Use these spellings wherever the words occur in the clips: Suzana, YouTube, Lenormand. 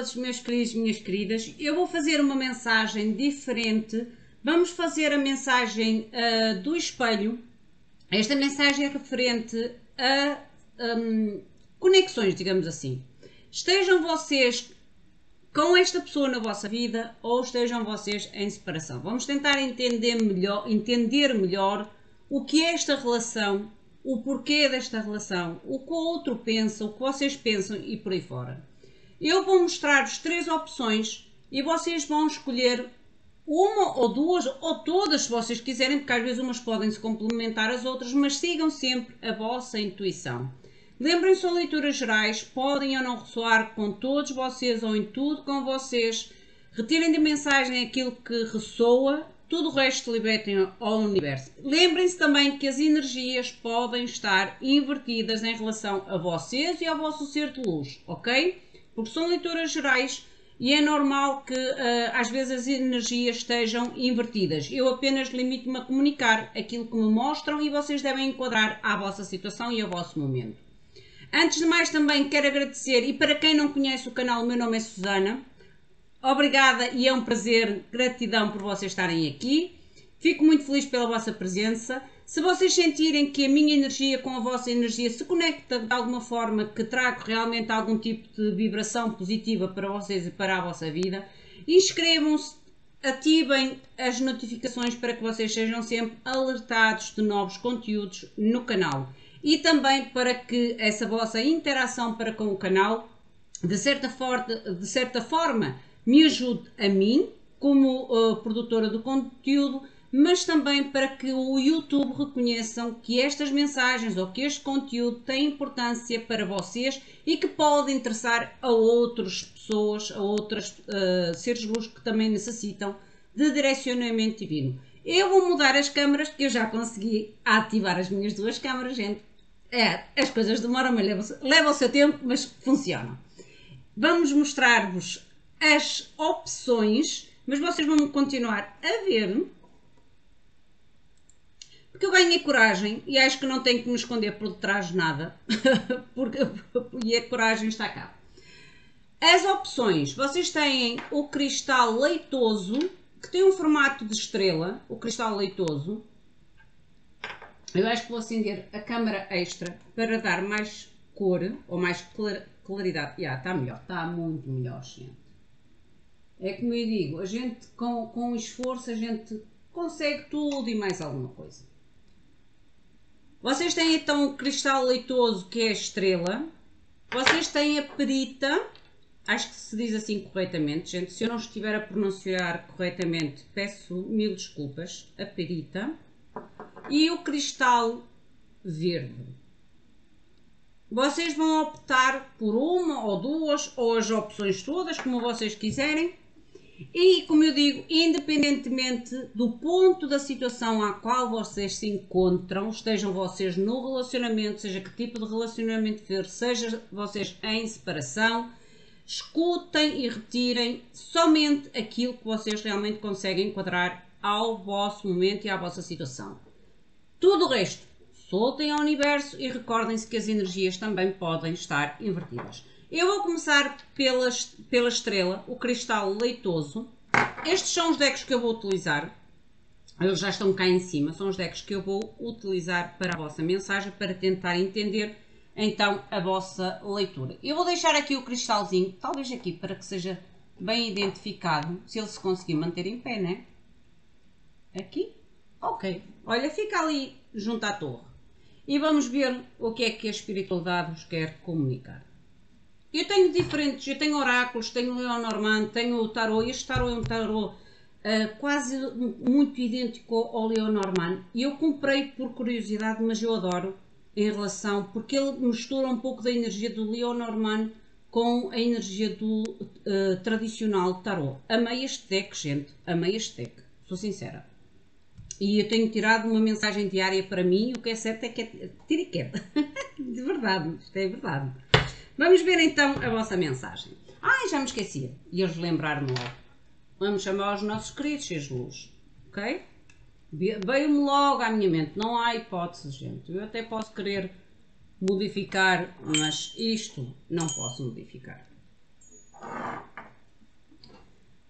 todos, meus queridos, minhas queridas. Eu vou fazer uma mensagem diferente. Vamos fazer a mensagem do espelho. Esta mensagem é referente a conexões, digamos assim. Estejam vocês com esta pessoa na vossa vida ou estejam vocês em separação. Vamos tentar entender melhor o que é esta relação, o porquê desta relação, o que o outro pensa, o que vocês pensam e por aí fora. Eu vou mostrar-vos 3 opções e vocês vão escolher uma ou duas ou todas, se vocês quiserem, porque às vezes umas podem se complementar às outras, mas sigam sempre a vossa intuição. Lembrem-se, são leituras gerais, podem ou não ressoar com todos vocês ou em tudo com vocês. Retirem da mensagem aquilo que ressoa, tudo o resto libertem ao universo. Lembrem-se também que as energias podem estar invertidas em relação a vocês e ao vosso ser de luz, ok? Porque são leituras gerais e é normal que às vezes as energias estejam invertidas. Eu apenas limito-me a comunicar aquilo que me mostram e vocês devem enquadrar à vossa situação e ao vosso momento. Antes de mais, também quero agradecer, e para quem não conhece o canal, o meu nome é Suzana. Obrigada e é um prazer, gratidão por vocês estarem aqui. Fico muito feliz pela vossa presença. Se vocês sentirem que a minha energia com a vossa energia se conecta de alguma forma, que trago realmente algum tipo de vibração positiva para vocês e para a vossa vida, inscrevam-se, ativem as notificações para que vocês sejam sempre alertados de novos conteúdos no canal. E também para que essa vossa interação para com o canal, de certa forma, me ajude a mim, como produtora do conteúdo, mas também para que o YouTube reconheçam que estas mensagens ou que este conteúdo tem importância para vocês e que pode interessar a outras pessoas, a outros seres de luz que também necessitam de direcionamento divino. Eu vou mudar as câmaras, porque eu já consegui ativar as minhas 2 câmaras, gente. É, as coisas demoram, mas levam o seu tempo, mas funcionam. Vamos mostrar-vos as opções, mas vocês vão continuar a ver. Porque eu ganhei coragem e acho que não tenho que me esconder por detrás de nada. E a coragem está cá. As opções. Vocês têm o cristal leitoso, que tem um formato de estrela, o cristal leitoso. Eu acho que vou acender a câmara extra para dar mais cor ou mais claridade. Está melhor, está muito melhor, gente. É como eu digo, a gente com esforço, a gente consegue tudo e mais alguma coisa. Vocês têm então o cristal leitoso, que é a estrela. Vocês têm a perita. Acho que se diz assim corretamente, gente. Se eu não estiver a pronunciar corretamente, peço mil desculpas. A perita. E o cristal verde. Vocês vão optar por uma ou duas, ou as opções todas, como vocês quiserem. E, como eu digo, independentemente do ponto da situação à qual vocês se encontram, estejam vocês no relacionamento, seja que tipo de relacionamento for, seja vocês em separação, escutem e retirem somente aquilo que vocês realmente conseguem enquadrar ao vosso momento e à vossa situação. Tudo o resto, soltem ao universo e recordem-se que as energias também podem estar invertidas. Eu vou começar pela estrela, o cristal leitoso. Estes são os decks que eu vou utilizar. Eles já estão cá em cima. São os decks que eu vou utilizar para a vossa mensagem, para tentar entender então a vossa leitura. Eu vou deixar aqui o cristalzinho, talvez aqui, para que seja bem identificado, se ele se conseguir manter em pé, né? Aqui? Ok. Olha, fica ali junto à torre. E vamos ver o que é que a espiritualidade vos quer comunicar. Eu tenho diferentes, eu tenho oráculos, tenho Lenormand, tenho o tarô. Este tarô é um tarô quase muito idêntico ao Lenormand. E eu comprei por curiosidade, mas eu adoro. Em relação, porque ele mistura um pouco da energia do Lenormand com a energia do tradicional tarot. Amei este deck, gente, amei este deck, sou sincera. E eu tenho tirado uma mensagem diária para mim, o que é certo é que é tiriqueta, de verdade, isto é verdade. Vamos ver então a vossa mensagem. Ai, já me esquecia, e eles lembraram-me logo. Vamos chamar os nossos queridos seres de luz, ok? Veio-me logo à minha mente, não há hipótese, gente. Eu até posso querer modificar, mas isto não posso modificar.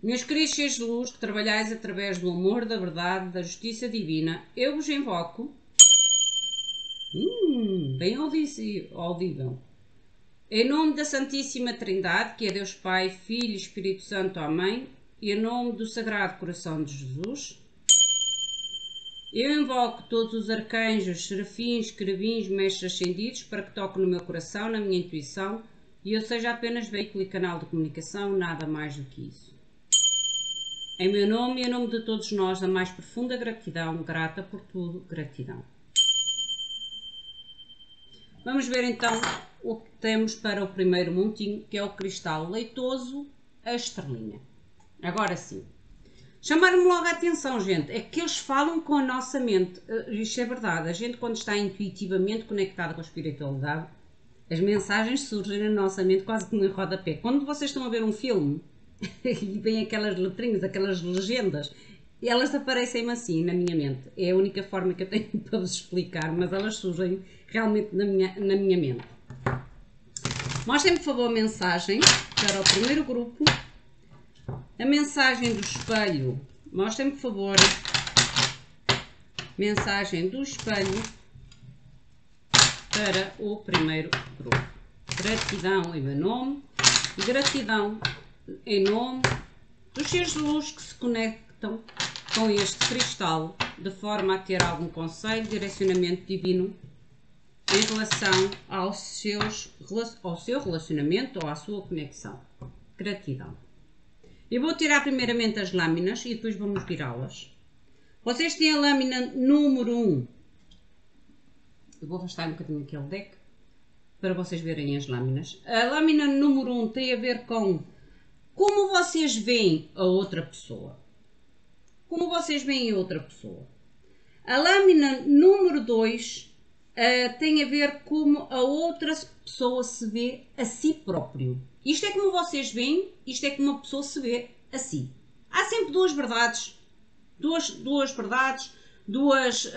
Meus queridos seres de luz, que trabalhais através do amor, da verdade, da justiça divina, eu vos invoco, bem audível, em nome da Santíssima Trindade, que é Deus Pai, Filho e Espírito Santo, amém, e em nome do Sagrado Coração de Jesus, eu invoco todos os arcanjos, serafins, querubins, mestres ascendidos, para que toquem no meu coração, na minha intuição, e eu seja apenas veículo e canal de comunicação, nada mais do que isso. Em meu nome e em nome de todos nós, a mais profunda gratidão, grata por tudo, gratidão. Vamos ver então o que temos para o primeiro montinho, que é o cristal leitoso, a estrelinha. Agora sim. Chamaram-me logo a atenção, gente, é que eles falam com a nossa mente. Isto é verdade, a gente quando está intuitivamente conectada com a espiritualidade, as mensagens surgem na nossa mente quase como em rodapé. Quando vocês estão a ver um filme, e vem aquelas letrinhas, aquelas legendas, e elas aparecem-me assim na minha mente. É a única forma que eu tenho para vos explicar, mas elas surgem realmente na minha mente. Mostrem-me, por favor, a mensagem para o primeiro grupo. A mensagem do espelho. Mostrem-me, por favor, mensagem do espelho para o primeiro grupo. Gratidão em meu nome. Gratidão em nome dos seres de luz que se conectam com este cristal de forma a ter algum conselho, direcionamento divino em relação ao seu relacionamento ou à sua conexão. Gratidão. Eu vou tirar primeiramente as lâminas e depois vamos virá-las. Vocês têm a lâmina número 1. Eu vou arrastar um bocadinho aqui ao deck para vocês verem as lâminas. A lâmina número 1 tem a ver com como vocês veem a outra pessoa. Como vocês veem a outra pessoa. A lâmina número 2 tem a ver como a outra pessoa se vê a si próprio. Isto é como vocês veem, isto é como uma pessoa se vê a si. Há sempre duas verdades. Duas verdades, duas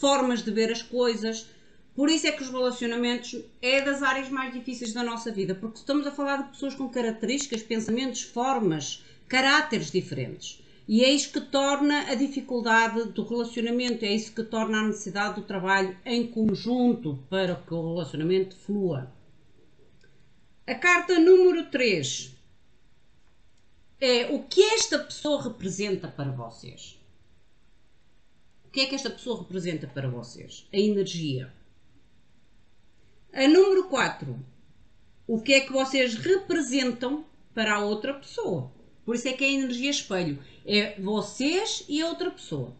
formas de ver as coisas. Por isso é que os relacionamentos é das áreas mais difíceis da nossa vida, porque estamos a falar de pessoas com características, pensamentos, formas, caráteres diferentes. E é isso que torna a dificuldade do relacionamento, é isso que torna a necessidade do trabalho em conjunto para que o relacionamento flua. A carta número 3 é o que esta pessoa representa para vocês. O que é que esta pessoa representa para vocês? A energia. A número 4, o que é que vocês representam para a outra pessoa? Por isso é que é a energia espelho. É vocês e a outra pessoa.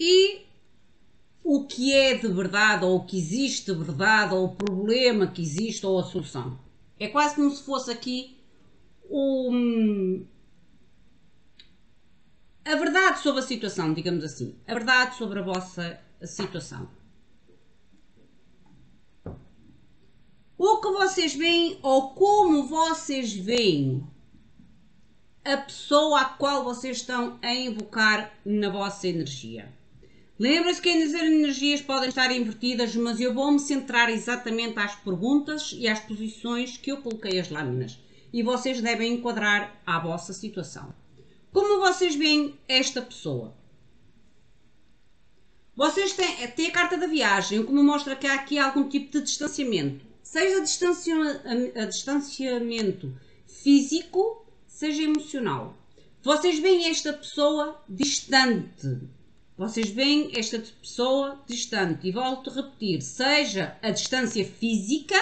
E o que é de verdade, ou o que existe de verdade, ou o problema que existe, ou a solução. É quase como se fosse aqui a verdade sobre a situação, digamos assim. A verdade sobre a vossa situação. O que vocês veem ou como vocês veem a pessoa a qual vocês estão a invocar na vossa energia. Lembrem-se que as energias podem estar invertidas, mas eu vou-me centrar exatamente às perguntas e às posições que eu coloquei as lâminas. E vocês devem enquadrar à vossa situação. Como vocês veem esta pessoa? Vocês têm a carta da viagem, como mostra que há aqui algum tipo de distanciamento. Seja distanciamento físico, seja emocional. Vocês veem esta pessoa distante. Vocês veem esta pessoa distante. E volto a repetir, seja a distância física,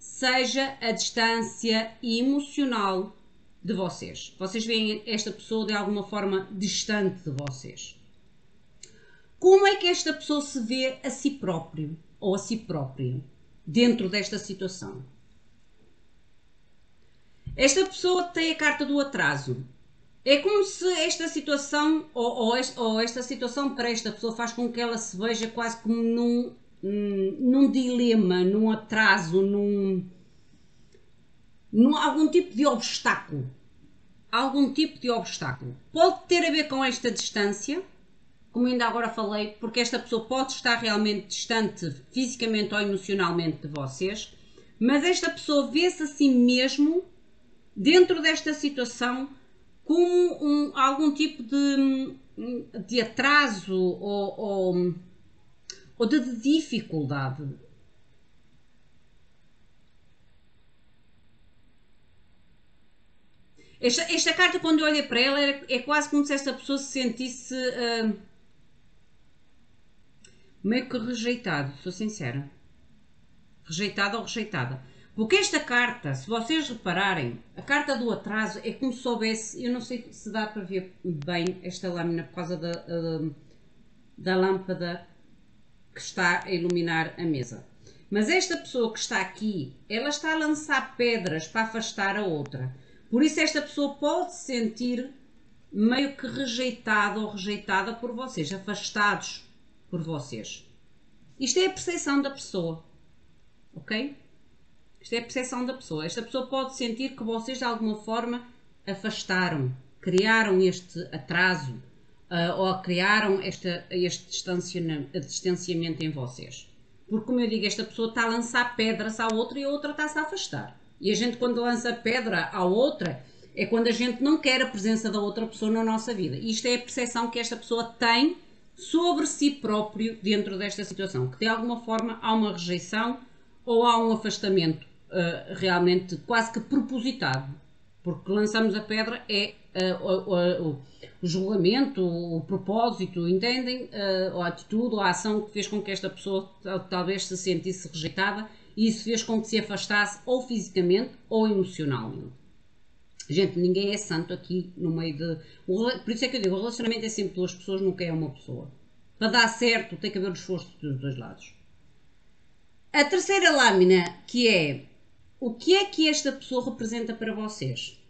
seja a distância emocional de vocês. Vocês veem esta pessoa de alguma forma distante de vocês. Como é que esta pessoa se vê a si próprio ou a si própria? Dentro desta situação. Esta pessoa tem a carta do atraso. É como se esta situação, esta situação para esta pessoa faz com que ela se veja quase como num dilema, num atraso, algum tipo de obstáculo. Algum tipo de obstáculo. Pode ter a ver com esta distância, como ainda agora falei, porque esta pessoa pode estar realmente distante fisicamente ou emocionalmente de vocês, mas esta pessoa vê-se a si mesmo dentro desta situação como algum tipo de atraso ou de dificuldade. Esta carta, quando eu olhei para ela, é quase como se esta pessoa se sentisse meio que rejeitada, sou sincera. Rejeitada ou rejeitada. Porque esta carta, se vocês repararem, a carta do atraso é como se houvesse... Eu não sei se dá para ver bem esta lâmina por causa da lâmpada que está a iluminar a mesa. Mas esta pessoa que está aqui, ela está a lançar pedras para afastar a outra. Por isso esta pessoa pode se sentir meio que rejeitada ou rejeitada por vocês, afastados por vocês. Isto é a percepção da pessoa, ok? Isto é a percepção da pessoa. Esta pessoa pode sentir que vocês de alguma forma afastaram, criaram este atraso ou criaram este distanciamento em vocês. Porque, como eu digo, esta pessoa está a lançar pedras à outra e a outra está-se a afastar. E a gente, quando lança pedra à outra, é quando a gente não quer a presença da outra pessoa na nossa vida. Isto é a percepção que esta pessoa tem sobre si próprio dentro desta situação. Que de alguma forma há uma rejeição ou há um afastamento realmente quase que propositado. Porque lançamos a pedra é o julgamento, o propósito, entendem? A atitude, a ação que fez com que esta pessoa talvez se sentisse rejeitada. E isso fez com que se afastasse ou fisicamente ou emocionalmente. Gente, ninguém é santo aqui no meio de... Por isso é que eu digo, o relacionamento é sempre duas pessoas, nunca é uma pessoa. Para dar certo tem que haver o esforço dos dois lados. A terceira lâmina, que é... O que é que esta pessoa representa para vocês?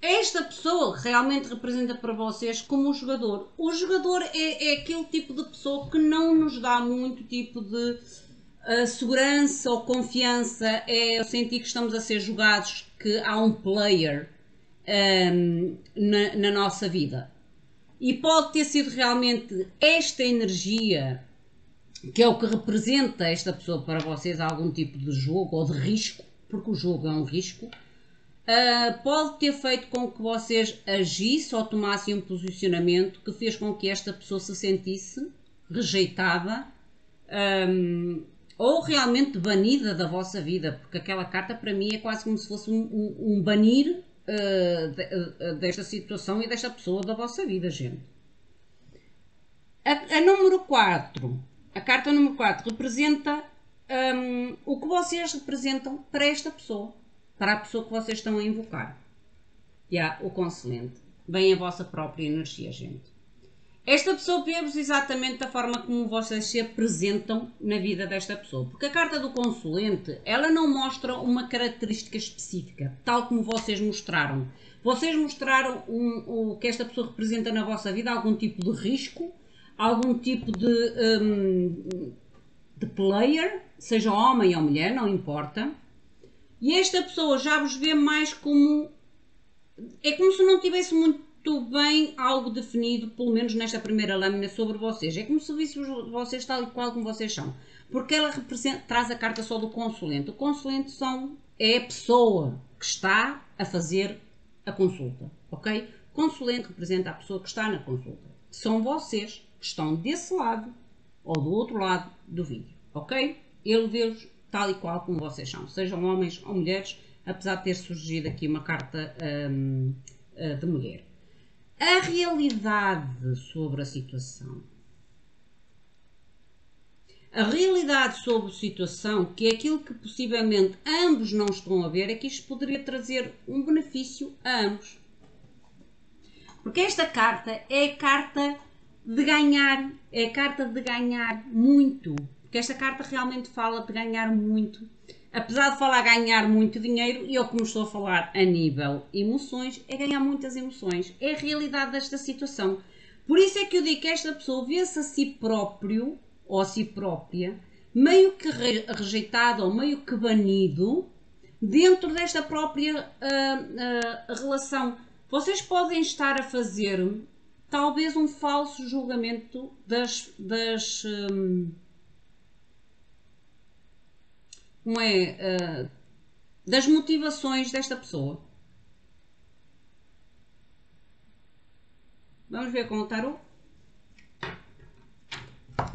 Esta pessoa realmente representa para vocês como um jogador. O jogador é aquele tipo de pessoa que não nos dá muito tipo de segurança ou confiança. É sentir que estamos a ser jogados, que há um player na nossa vida. E pode ter sido realmente esta energia que é o que representa esta pessoa para vocês, algum tipo de jogo ou de risco, porque o jogo é um risco. Pode ter feito com que vocês agissem ou tomassem um posicionamento que fez com que esta pessoa se sentisse rejeitada ou realmente banida da vossa vida, porque aquela carta para mim é quase como se fosse um banir desta situação e desta pessoa da vossa vida, gente. A número 4, a carta número 4 representa o que vocês representam para esta pessoa. Para a pessoa que vocês estão a invocar. Já, o conselheiro. Bem a vossa própria energia, gente. Esta pessoa vê-vos exatamente da forma como vocês se apresentam na vida desta pessoa. Porque a carta do consulente, ela não mostra uma característica específica, tal como vocês mostraram. Vocês mostraram o que esta pessoa representa na vossa vida, algum tipo de risco, algum tipo de player, seja homem ou mulher, não importa. E esta pessoa já vos vê mais como... É como se não tivesse muito bem algo definido, pelo menos nesta primeira lâmina, sobre vocês. É como se visse vocês tal e qual como vocês são. Porque ela representa, traz a carta só do consulente. O consulente é a pessoa que está a fazer a consulta, ok? O consulente representa a pessoa que está na consulta. São vocês que estão desse lado ou do outro lado do vídeo, ok? Ele vê-vos tal e qual como vocês são, sejam homens ou mulheres, apesar de ter surgido aqui uma carta de mulher. A realidade sobre a situação. A realidade sobre a situação, que é aquilo que possivelmente ambos não estão a ver, é que isto poderia trazer um benefício a ambos. Porque esta carta é a carta de ganhar, é a carta de ganhar muito. Porque esta carta realmente fala de ganhar muito. Apesar de falar ganhar muito dinheiro, e eu como estou a falar a nível emoções, é ganhar muitas emoções. É a realidade desta situação. Por isso é que eu digo que esta pessoa vê-se a si próprio, ou a si própria, meio que rejeitado ou meio que banido, dentro desta própria relação. Vocês podem estar a fazer, talvez, um falso julgamento das motivações desta pessoa. Vamos ver com o tarô.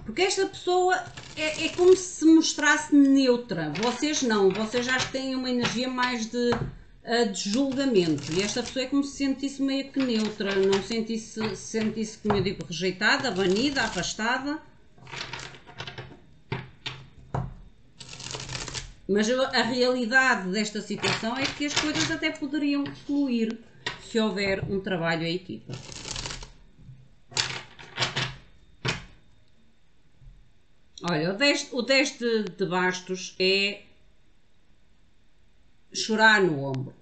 Porque esta pessoa é como se mostrasse neutra. Vocês não. Vocês já têm uma energia mais de julgamento. E esta pessoa é como se sentisse meio que neutra. Não sentisse, como eu digo, rejeitada, banida, afastada. Mas a realidade desta situação é que as coisas até poderiam fluir se houver um trabalho em equipa. Olha, o 10 de bastos é chorar no ombro.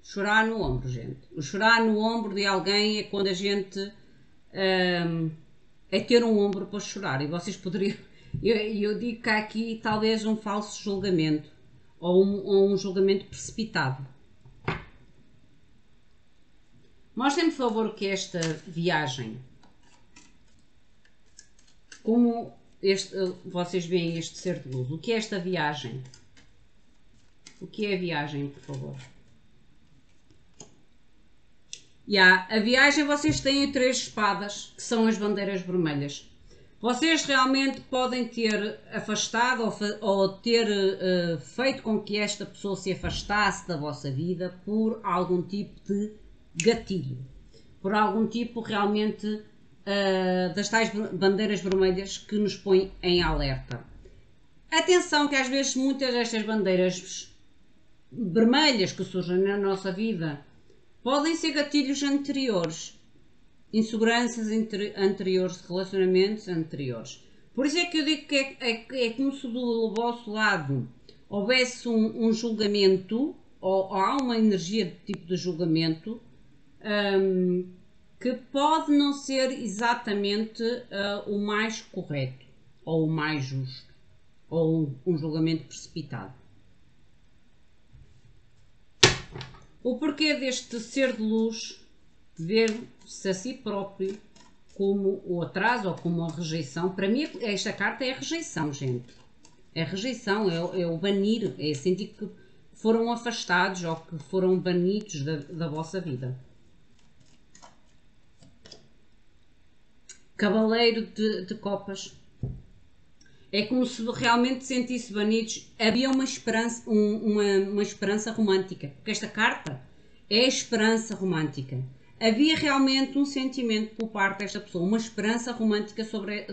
Chorar no ombro, gente. O chorar no ombro de alguém é quando a gente... é ter um ombro para chorar. E vocês poderiam... Eu digo que há aqui talvez um falso julgamento. Ou um julgamento precipitado. Mostrem-me, por favor, o que é esta viagem. Como vocês veem este ser de luz? O que é esta viagem? O que é a viagem, por favor? A viagem, vocês têm 3 espadas, que são as bandeiras vermelhas. Vocês realmente podem ter afastado ou ter feito com que esta pessoa se afastasse da vossa vida por algum tipo de gatilho. Por algum tipo realmente... das tais bandeiras vermelhas que nos põem em alerta. Atenção que às vezes muitas destas bandeiras vermelhas que surgem na nossa vida podem ser gatilhos anteriores, inseguranças anteriores, relacionamentos anteriores. Por isso é que eu digo que é como se do vosso lado houvesse um julgamento, ou há uma energia de tipo de julgamento, que pode não ser exatamente o mais correto, ou o mais justo, ou um julgamento precipitado. O porquê deste ser de luz ver-se a si próprio como o atraso ou como a rejeição? Para mim, esta carta é a rejeição, gente. É a rejeição, é o banir, é sentir que foram afastados ou que foram banidos da vossa vida. Cavaleiro de copas. É como se realmente sentisse banidos. Havia uma esperança, uma esperança romântica. Porque esta carta é a esperança romântica. Havia realmente um sentimento por parte desta pessoa. Uma esperança romântica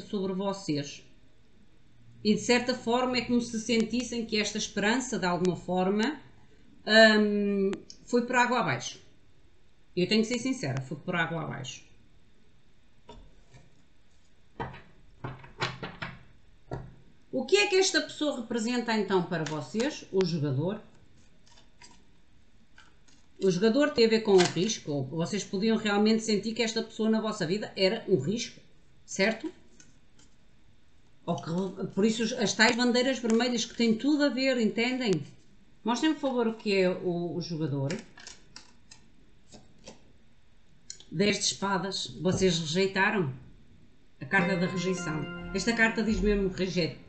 sobre vocês. E de certa forma é como se sentissem que esta esperança de alguma forma foi por água abaixo. Eu tenho que ser sincera. Foi por água abaixo. O que é que esta pessoa representa então para vocês? O jogador. O jogador tem a ver com o risco. Ou vocês podiam realmente sentir que esta pessoa na vossa vida era um risco, certo? Ou que, por isso as tais bandeiras vermelhas que têm tudo a ver, entendem? Mostrem-me, por favor, o que é o jogador. 10 de espadas. Vocês rejeitaram? A carta da rejeição. Esta carta diz mesmo rejeito.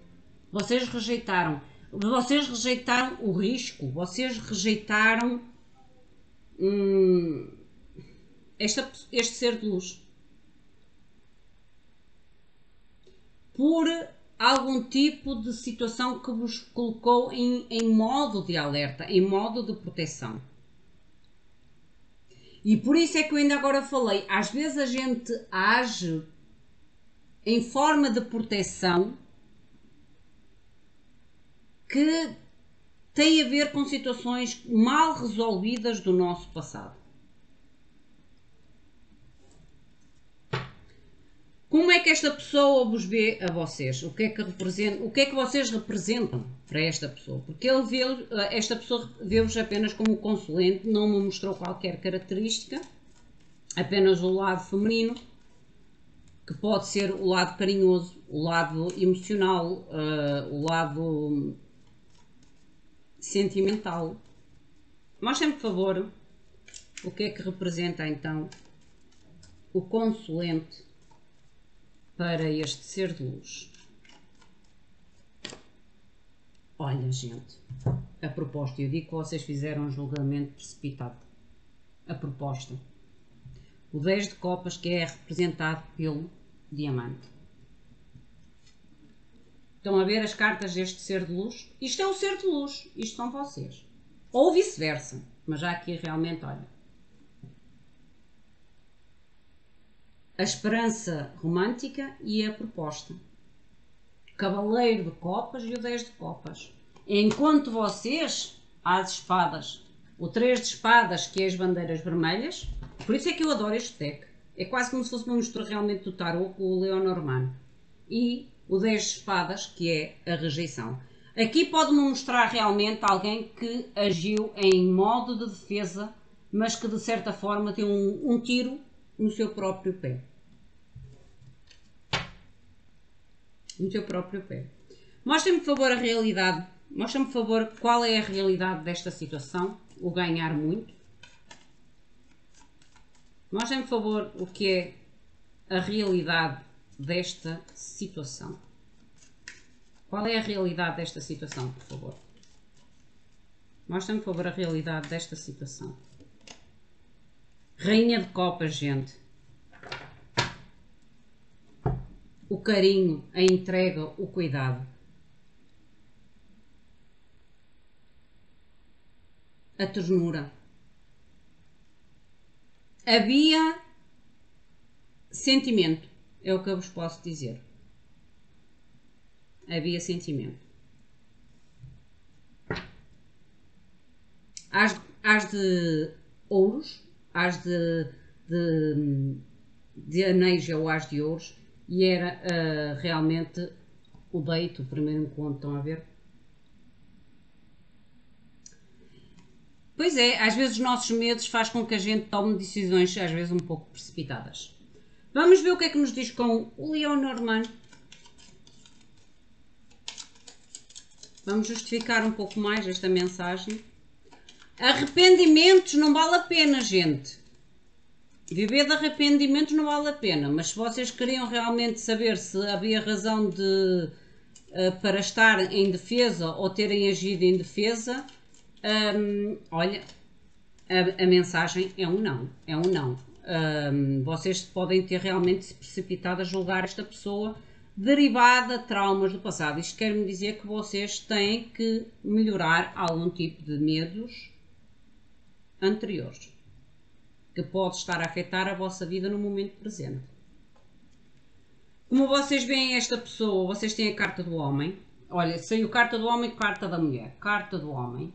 Vocês rejeitaram. Vocês rejeitaram o risco. Vocês rejeitaram este ser de luz. Por algum tipo de situação que vos colocou em modo de alerta, em modo de proteção. E por isso é que eu ainda agora falei. Às vezes a gente age em forma de proteção que tem a ver com situações mal resolvidas do nosso passado. Como é que esta pessoa vos vê a vocês? O que é que representa? O que é que vocês representam para esta pessoa? Porque esta pessoa vê-vos apenas como consulente, não me mostrou qualquer característica, apenas o lado feminino, que pode ser o lado carinhoso, o lado emocional, o lado sentimental. Mostrem-me, por favor, o que é que representa então o consulente para este ser de luz. Olha, gente, a proposta, eu digo que vocês fizeram um julgamento precipitado. A proposta. O 10 de copas que é representado pelo diamante. Estão a ver as cartas deste ser de luz? Isto é um ser de luz, isto são vocês. Ou vice-versa, mas já aqui realmente, olha. A esperança romântica e a proposta. Cavaleiro de copas e o 10 de copas. Enquanto vocês, há as espadas. O 3 de espadas, que é as bandeiras vermelhas. Por isso é que eu adoro este deck. É quase como se fosse uma mistura realmente do tarot com o Lenormand. E o 10 de espadas, que é a rejeição. Aqui pode-me mostrar realmente alguém que agiu em modo de defesa, mas que de certa forma tem um tiro no seu próprio pé. No seu próprio pé. Mostra-me, por favor, a realidade. Mostra-me, por favor, qual é a realidade desta situação. O ganhar muito. Mostra-me, por favor, o que é a realidade desta situação. Qual é a realidade desta situação, por favor? Mostra-me, por favor, a realidade desta situação. Rainha de copas, gente. O carinho, a entrega, o cuidado. A ternura. Havia sentimento, é o que eu vos posso dizer. Havia sentimento. As de ouros, as de anéis ou as de ouros. E era realmente o deito, o primeiro encontro, estão a ver? Pois é, às vezes os nossos medos faz com que a gente tome decisões, às vezes um pouco precipitadas. Vamos ver o que é que nos diz com o Lenormand. Vamos justificar um pouco mais esta mensagem. Arrependimentos não vale a pena, gente. Viver de arrependimentos não vale a pena, mas se vocês queriam realmente saber se havia razão de, para estar em defesa ou terem agido em defesa, olha, a mensagem é um não, é um não. Vocês podem ter realmente se precipitado a julgar esta pessoa derivada de traumas do passado. Isto quer-me dizer que vocês têm que melhorar algum tipo de medos anteriores, que pode estar a afetar a vossa vida no momento presente. Como vocês veem esta pessoa, vocês têm a carta do homem. Olha, saiu carta do homem e carta da mulher. Carta do homem.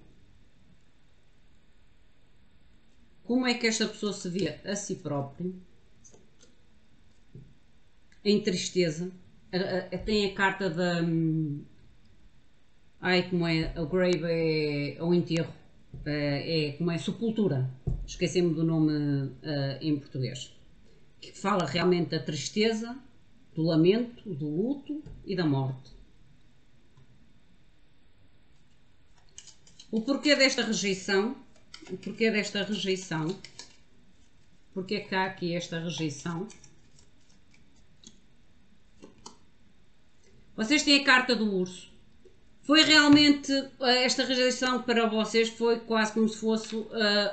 Como é que esta pessoa se vê a si própria? Em tristeza. Tem a carta da... Ai, como é? O grave é o enterro. É como é? Sepultura. Esquecemos do nome em português, que fala realmente da tristeza, do lamento, do luto e da morte. O porquê desta rejeição? O porquê desta rejeição? Porquê que há aqui esta rejeição? Vocês têm a carta do urso. Foi realmente, esta rejeição para vocês foi quase como se fosse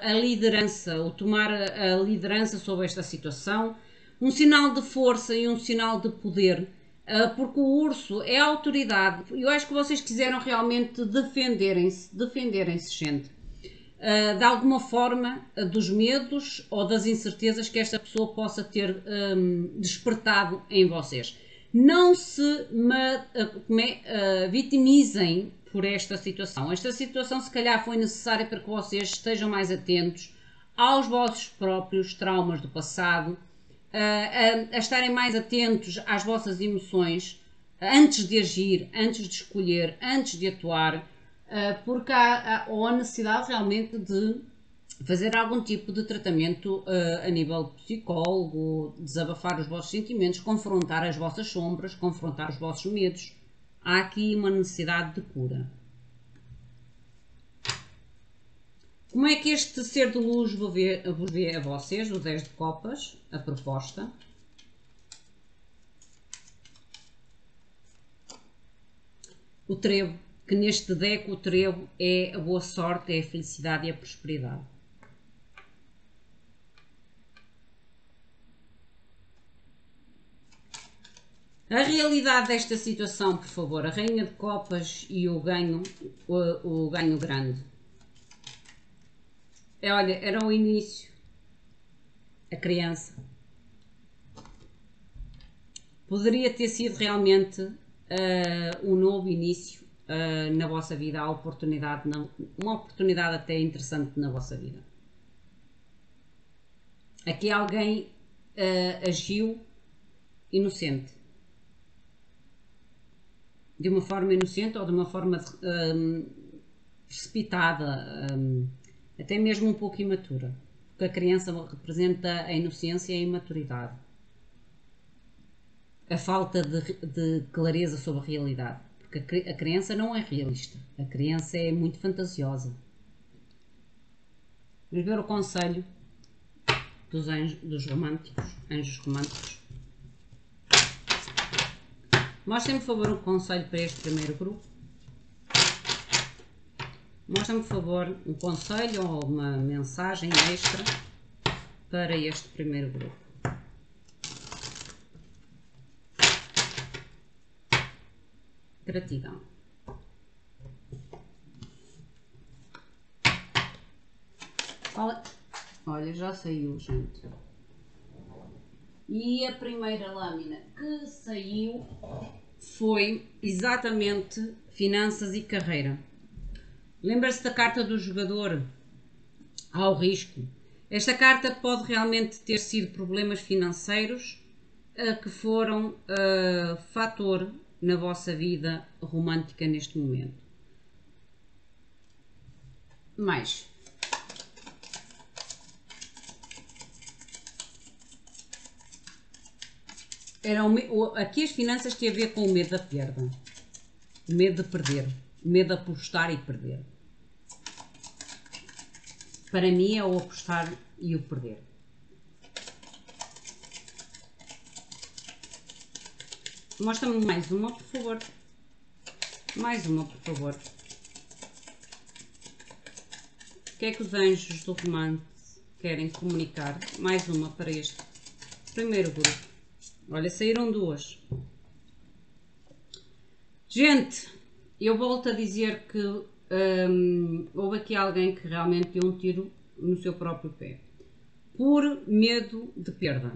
a liderança, ou tomar a liderança sobre esta situação, um sinal de força e um sinal de poder, porque o urso é a autoridade. Eu acho que vocês quiseram realmente defenderem-se, gente, de alguma forma dos medos ou das incertezas que esta pessoa possa ter despertado em vocês. Não se vitimizem por esta situação. Esta situação, se calhar, foi necessária para que vocês estejam mais atentos aos vossos próprios traumas do passado, a estarem mais atentos às vossas emoções antes de agir, antes de escolher, antes de atuar, porque há a necessidade realmente de fazer algum tipo de tratamento a nível psicólogo, desabafar os vossos sentimentos, confrontar as vossas sombras, confrontar os vossos medos. Há aqui uma necessidade de cura. Como é que este ser de luz vos vê a vocês, o 10 de copas, a proposta? O trevo, que neste deck o trevo é a boa sorte, é a felicidade e a prosperidade. A realidade desta situação, por favor, a Rainha de Copas e o ganho grande. É, olha, era o início, a criança. Poderia ter sido realmente um novo início na vossa vida, a oportunidade, não, uma oportunidade até interessante na vossa vida. Aqui alguém agiu inocente. De uma forma inocente ou de uma forma precipitada, até mesmo um pouco imatura, porque a criança representa a inocência e a imaturidade, a falta de clareza sobre a realidade, porque a criança não é realista, a criança é muito fantasiosa. Vamos ver o conselho dos anjos românticos. Mostrem-me, por favor, um conselho para este primeiro grupo. Mostrem-me, por favor, um conselho ou uma mensagem extra para este primeiro grupo. Gratidão. Olha, já saiu, gente. E a primeira lâmina que saiu foi exatamente finanças e carreira. Lembra-se da carta do jogador ao risco. Esta carta pode realmente ter sido problemas financeiros que foram fator na vossa vida romântica neste momento. Mais. Aqui as finanças têm a ver com o medo da perda, o medo de perder, o medo de apostar e perder. Para mim é o apostar e o perder. Mostra-me mais uma, por favor. Mais uma, por favor. O que é que os anjos do romance querem comunicar? Mais uma para este primeiro grupo. Olha, saíram duas. Gente, eu volto a dizer que houve aqui alguém que realmente deu um tiro no seu próprio pé. Por medo de perda.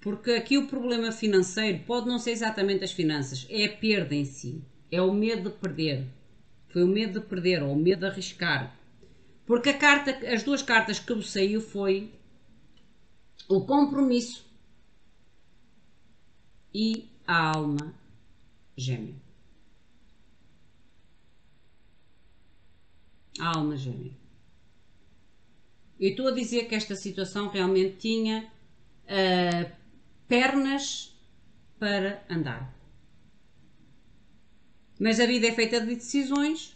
Porque aqui o problema financeiro pode não ser exatamente as finanças. É a perda em si. É o medo de perder. Foi o medo de perder ou o medo de arriscar. Porque a carta, as duas cartas que vos saiu foi o compromisso e a alma gêmea. A alma gêmea. Eu estou a dizer que esta situação realmente tinha pernas para andar. Mas a vida é feita de decisões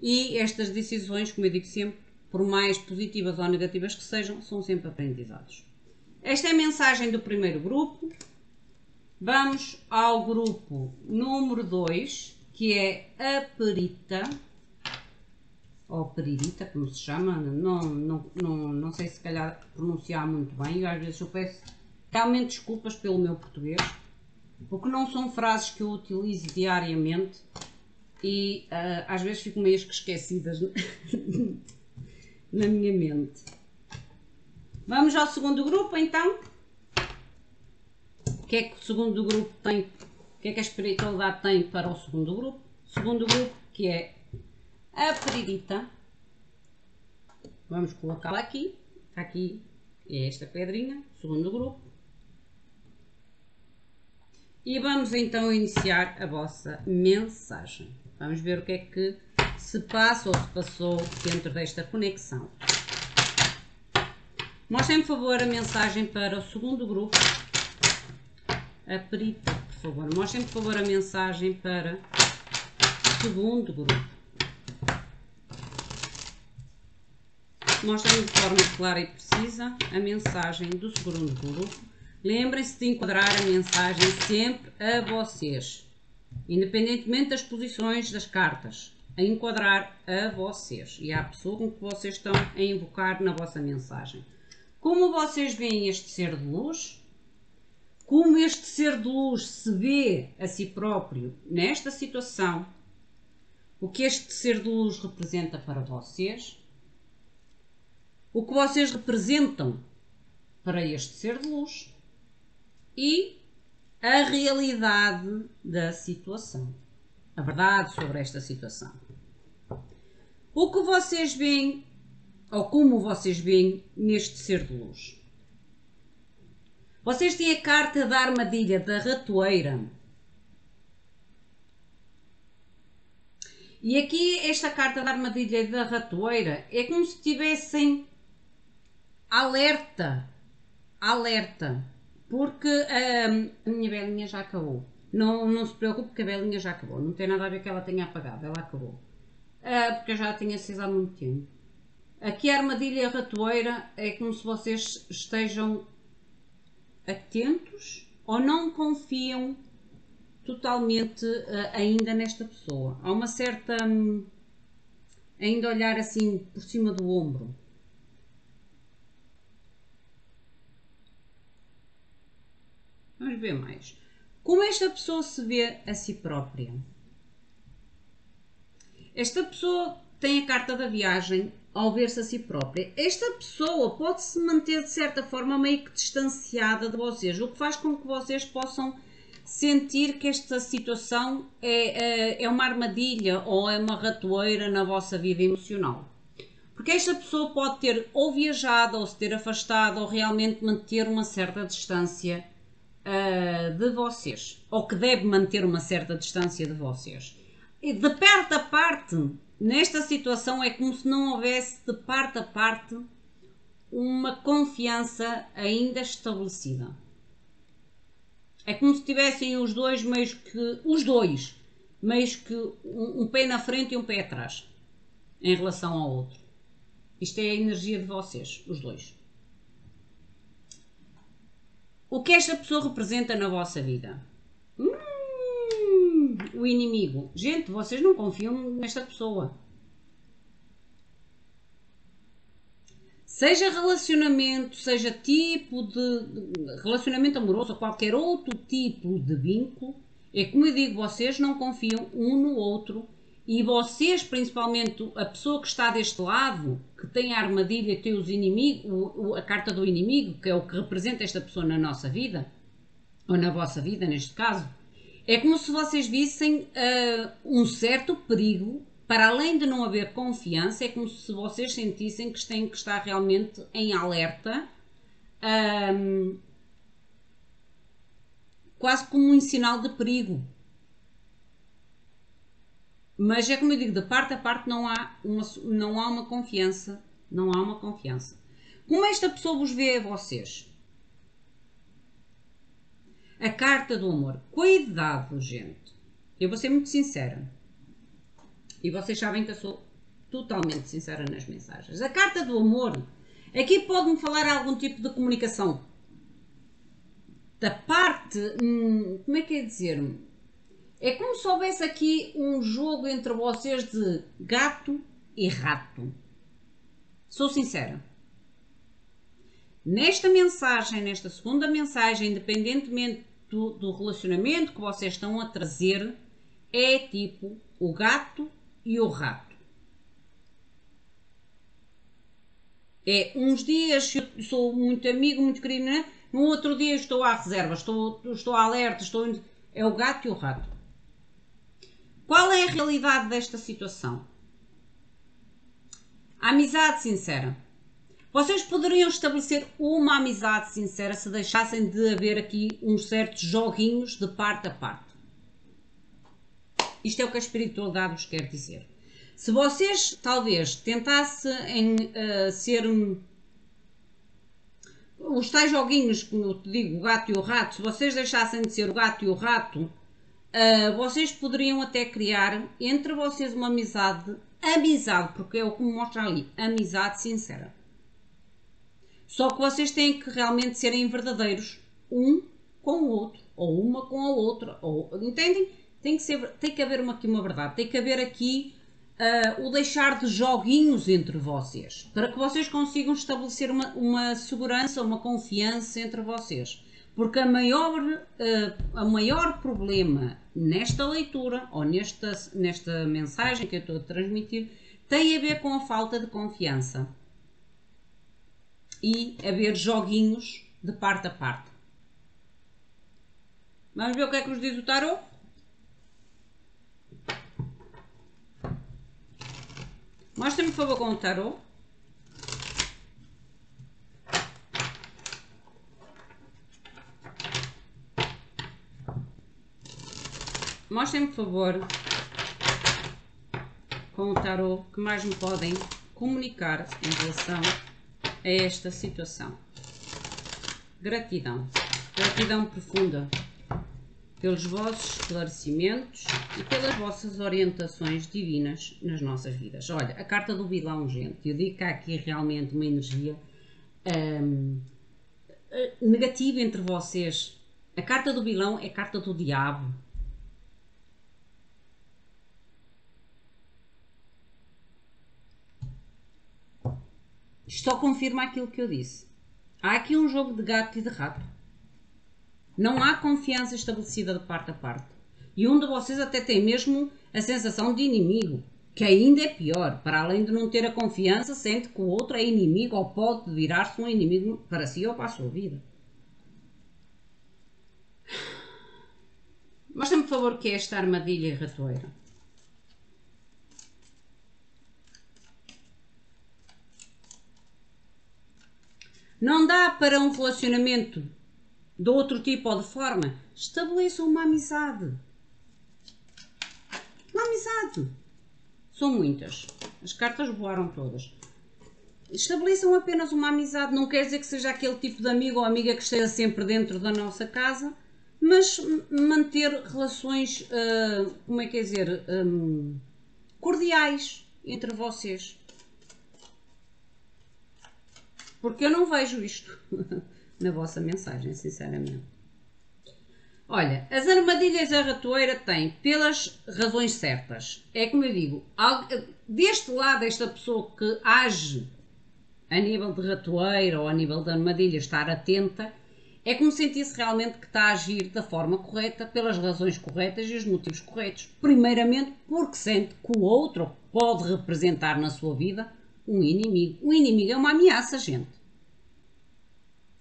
e estas decisões, como eu digo sempre, por mais positivas ou negativas que sejam, são sempre aprendizados. Esta é a mensagem do primeiro grupo. Vamos ao grupo número 2, que é a perita, ou perita, como se chama, não sei se calhar pronunciar muito bem, às vezes eu peço realmente desculpas pelo meu português, porque não são frases que eu utilizo diariamente e às vezes fico meio que esquecidas na minha mente. Vamos ao segundo grupo, então. O que é que o segundo grupo tem? O que é que a espiritualidade tem para o segundo grupo? O segundo grupo, que é a Peridita. Vamos colocá-la aqui. Aqui é esta pedrinha, segundo grupo. E vamos então iniciar a vossa mensagem. Vamos ver o que é que se passa ou se passou dentro desta conexão. Mostrem, por favor, a mensagem para o segundo grupo. A perita, por favor. Mostrem, por favor, a mensagem para o segundo grupo. Mostrem de forma clara e precisa a mensagem do segundo grupo. Lembrem-se de enquadrar a mensagem sempre a vocês, independentemente das posições das cartas. a enquadrar a vocês e à pessoa com que vocês estão a invocar na vossa mensagem. Como vocês veem este ser de luz, como este ser de luz se vê a si próprio nesta situação, o que este ser de luz representa para vocês, o que vocês representam para este ser de luz e a realidade da situação, a verdade sobre esta situação. O que vocês veem, ou como vocês veem neste ser de luz. Vocês têm a carta da armadilha, da ratoeira. E aqui esta carta da armadilha e da ratoeira é como se tivessem alerta, alerta, porque a minha belinha já acabou. Não se preocupe que a belinha já acabou, não tem nada a ver que ela tenha apagado, ela acabou. Porque eu já a tinha aceso há muito tempo. Aqui a armadilha e a ratoeira é como se vocês estejam atentos ou não confiam totalmente ainda nesta pessoa. Há uma certa ainda olhar assim por cima do ombro. Vamos ver mais. Como esta pessoa se vê a si própria? Esta pessoa tem a carta da viagem ao ver-se a si própria. Esta pessoa pode-se manter de certa forma meio que distanciada de vocês, o que faz com que vocês possam sentir que esta situação é uma armadilha ou é uma ratoeira na vossa vida emocional. Porque esta pessoa pode ter ou viajado, ou se ter afastado, ou realmente manter uma certa distância de vocês. Ou que deve manter uma certa distância de vocês. E de parte a parte, nesta situação é como se não houvesse de parte a parte uma confiança ainda estabelecida. É como se tivessem os dois meio que um pé na frente e um pé atrás, em relação ao outro. Isto é a energia de vocês, os dois. O que esta pessoa representa na vossa vida? O inimigo. Gente, vocês não confiam nesta pessoa. Seja relacionamento, seja tipo de relacionamento amoroso ou qualquer outro tipo de vínculo, é como eu digo, vocês não confiam um no outro e vocês, principalmente a pessoa que está deste lado, que tem a armadilha, tem os inimigos, a carta do inimigo, que é o que representa esta pessoa na nossa vida, ou na vossa vida neste caso, é como se vocês vissem um certo perigo. Para além de não haver confiança, é como se vocês sentissem que têm que estar realmente em alerta, quase como um sinal de perigo. Mas é como eu digo, de parte a parte não há uma confiança, não há uma confiança. Como esta pessoa vos vê a vocês? A carta do amor. Cuidado, gente. Eu vou ser muito sincera. E vocês sabem que eu sou totalmente sincera nas mensagens. A carta do amor, aqui pode-me falar algum tipo de comunicação. Da parte, como é que é dizer? É como se houvesse aqui um jogo entre vocês de gato e rato. Sou sincera. Nesta mensagem, nesta segunda mensagem, independentemente do relacionamento que vocês estão a trazer, é tipo o gato e o rato. É uns dias eu sou muito amigo, muito querido, né? No outro dia estou à reserva, estou alerta, estou... É o gato e o rato. Qual é a realidade desta situação? A amizade sincera. Vocês poderiam estabelecer uma amizade sincera se deixassem de haver aqui uns certos joguinhos de parte a parte. Isto é o que a espiritualidade vos quer dizer. Se vocês, talvez, tentassem ser os tais joguinhos, como eu te digo, o gato e o rato, se vocês deixassem de ser o gato e o rato, vocês poderiam até criar entre vocês uma amizade, porque é o que me mostra ali, amizade sincera. Só que vocês têm que realmente serem verdadeiros um com o outro, ou uma com a outra, ou, entendem? Tem que haver aqui uma verdade, tem que haver aqui o deixar de joguinhos entre vocês, para que vocês consigam estabelecer uma segurança, uma confiança entre vocês. Porque a maior problema nesta leitura, ou nesta mensagem que eu estou a transmitir, tem a ver com a falta de confiança. E haver joguinhos de parte a parte. Vamos ver o que é que nos diz o tarô? Mostra-me, por favor, com o tarô. Mostrem-me, por favor, com o tarô, que mais me podem comunicar em relação a esta situação. Gratidão. Gratidão profunda pelos vossos esclarecimentos e pelas vossas orientações divinas nas nossas vidas. Olha, a carta do vilão, gente. Eu digo que há aqui realmente uma energia negativa entre vocês. A carta do vilão é a carta do diabo. Isto confirma aquilo que eu disse. Há aqui um jogo de gato e de rato. Não há confiança estabelecida de parte a parte. E um de vocês até tem mesmo a sensação de inimigo, que ainda é pior. Para além de não ter a confiança, sente que o outro é inimigo ou pode virar-se um inimigo para si ou para a sua vida. Mostra-me, por favor, o que é esta armadilha e ratoeira. Não dá para um relacionamento de outro tipo ou de forma. Estabeleçam uma amizade. Uma amizade. São muitas. As cartas voaram todas. Estabeleçam apenas uma amizade. Não quer dizer que seja aquele tipo de amigo ou amiga que esteja sempre dentro da nossa casa, mas manter relações, cordiais entre vocês. Porque eu não vejo isto na vossa mensagem, sinceramente. Olha, as armadilhas da ratoeira têm pelas razões certas. É como eu digo, deste lado, esta pessoa que age a nível de ratoeira ou a nível de armadilha, estar atenta, é como sentir-se realmente que está a agir da forma correta, pelas razões corretas e os motivos corretos. Primeiramente, porque sente que o outro pode representar na sua vida um inimigo. O inimigo é uma ameaça, gente.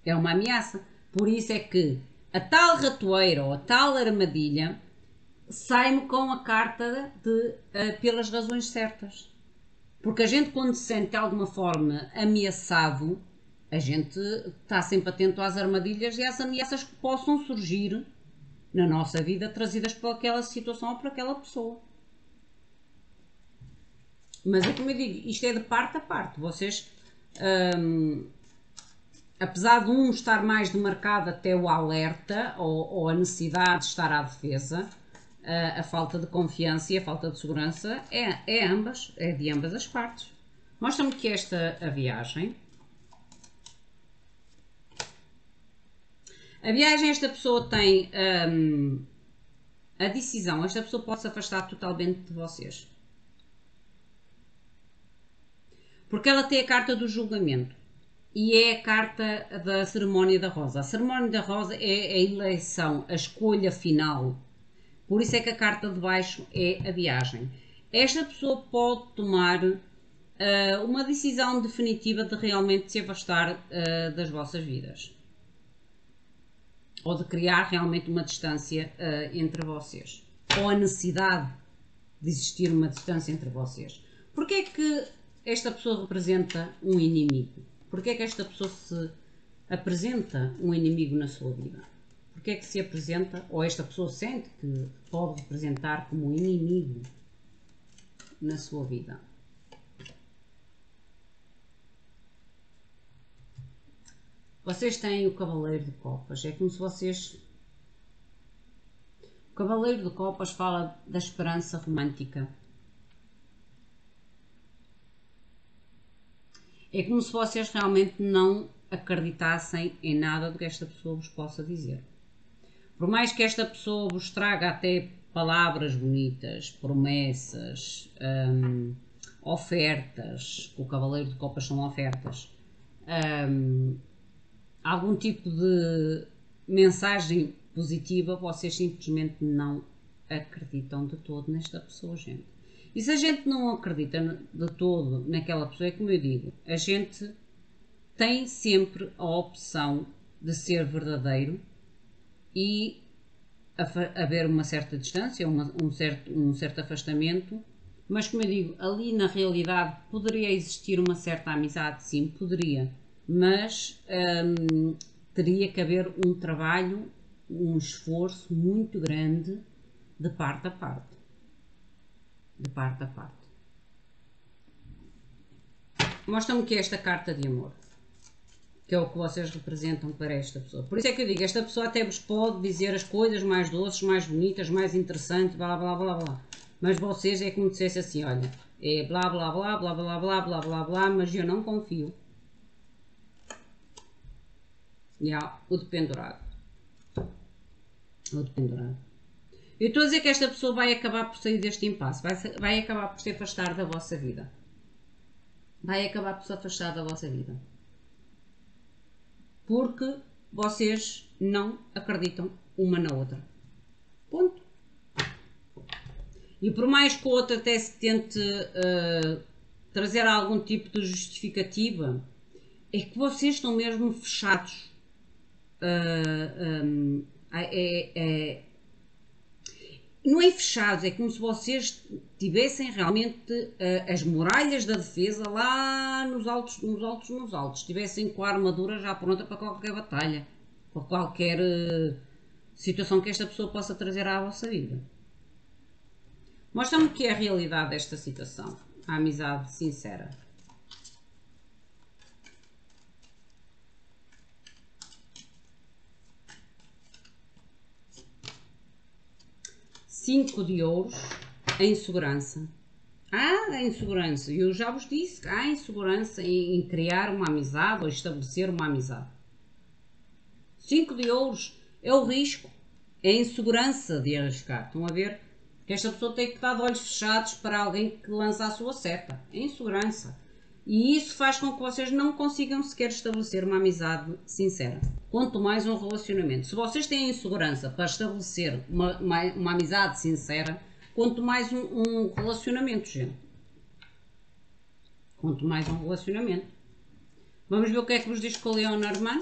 É uma ameaça. Por isso é que a tal ratoeira ou a tal armadilha sai-me com a carta de pelas razões certas. Porque a gente, quando se sente de alguma forma ameaçado, a gente está sempre atento às armadilhas e às ameaças que possam surgir na nossa vida, trazidas por aquela situação ou por aquela pessoa. Mas é como eu digo, isto é de parte a parte. Vocês, apesar de um estar mais demarcado até o alerta ou a necessidade de estar à defesa, a falta de confiança e a falta de segurança é de ambas as partes. Mostra-me que esta a viagem esta pessoa tem a decisão. Esta pessoa pode se afastar totalmente de vocês. Porque ela tem a carta do julgamento e é a carta da cerimónia da rosa. A cerimónia da rosa é a eleição, a escolha final. Por isso é que a carta de baixo é a viagem. Esta pessoa pode tomar uma decisão definitiva de realmente se afastar das vossas vidas. Ou de criar realmente uma distância entre vocês. Ou a necessidade de existir uma distância entre vocês. Porque é que esta pessoa representa um inimigo? Porquê é que esta pessoa se apresenta um inimigo na sua vida? Porquê é que se apresenta, ou esta pessoa sente que pode representar como um inimigo na sua vida? Vocês têm o Cavaleiro de Copas. É como se vocês... O Cavaleiro de Copas fala da esperança romântica. É como se vocês realmente não acreditassem em nada do que esta pessoa vos possa dizer. Por mais que esta pessoa vos traga até palavras bonitas, promessas, ofertas, o Cavaleiro de Copas são ofertas, algum tipo de mensagem positiva, vocês simplesmente não acreditam de todo nesta pessoa, gente. E se a gente não acredita de todo naquela pessoa, é como eu digo, a gente tem sempre a opção de ser verdadeiro e haver uma certa distância, um certo afastamento, mas como eu digo, ali na realidade poderia existir uma certa amizade, sim, poderia, mas teria que haver um trabalho, um esforço muito grande de parte a parte. De parte a parte. Mostra-me que é esta carta de amor, que é o que vocês representam para esta pessoa. Por isso é que eu digo, esta pessoa até vos pode dizer as coisas mais doces, mais bonitas, mais interessantes, blá blá blá blá, mas vocês é como dissesse assim, olha, é blá blá blá blá blá blá blá blá blá, mas eu não confio. E há o dependurado. O dependurado. Eu estou a dizer que esta pessoa vai acabar por sair deste impasse, vai acabar por se afastar da vossa vida. Vai acabar por se afastar da vossa vida. Porque vocês não acreditam uma na outra. Ponto. E por mais que o outro até se tente trazer algum tipo de justificativa, é que vocês estão mesmo fechados. Não é fechados, é como se vocês tivessem realmente as muralhas da defesa lá nos altos, tivessem com a armadura já pronta para qualquer batalha, para qualquer situação que esta pessoa possa trazer à vossa vida. Mostra-me o que é a realidade desta situação, a amizade sincera. Cinco de ouros, a insegurança. Há insegurança, eu já vos disse que há insegurança em criar uma amizade ou estabelecer uma amizade. Cinco de ouros é o risco, é a insegurança de arriscar. Estão a ver que esta pessoa tem que estar de olhos fechados para alguém que lança a sua seta. É insegurança. E isso faz com que vocês não consigam sequer estabelecer uma amizade sincera. Quanto mais um relacionamento. Se vocês têm insegurança para estabelecer uma amizade sincera, quanto mais um relacionamento, gente. Quanto mais um relacionamento. Vamos ver o que é que vos diz com o Lenormand.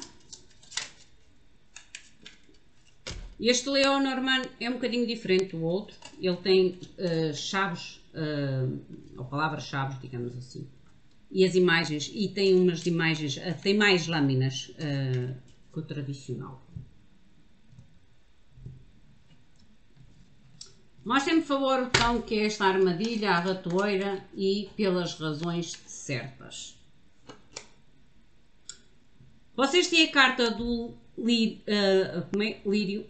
Este Lenormand é um bocadinho diferente do outro. Ele tem chaves, ou palavras-chave, digamos assim. E as imagens, e tem umas imagens, tem mais lâminas que o tradicional. Mostrem-me, por favor, então, que é esta armadilha, a ratoeira e pelas razões certas. Vocês têm a carta do lírio,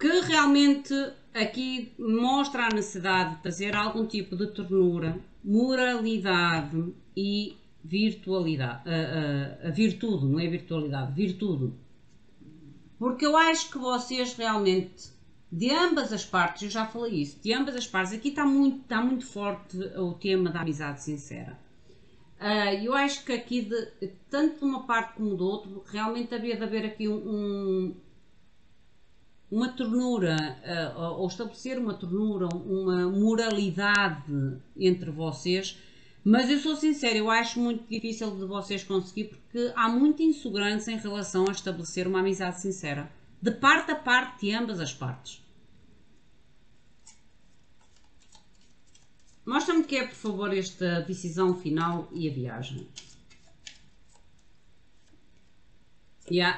que realmente aqui mostra a necessidade de trazer algum tipo de ternura, moralidade e virtualidade, a virtude, não é virtualidade, virtude, porque eu acho que vocês realmente, de ambas as partes, eu já falei isso, de ambas as partes, aqui está muito forte o tema da amizade sincera, eu acho que aqui, tanto de uma parte como do outro, realmente havia de haver aqui uma ternura, ou estabelecer uma ternura, uma moralidade entre vocês, mas eu sou sincera, eu acho muito difícil de vocês conseguir, porque há muita insegurança em relação a estabelecer uma amizade sincera, de parte a parte, de ambas as partes. Mostra-me que é, por favor, esta decisão final e a viagem.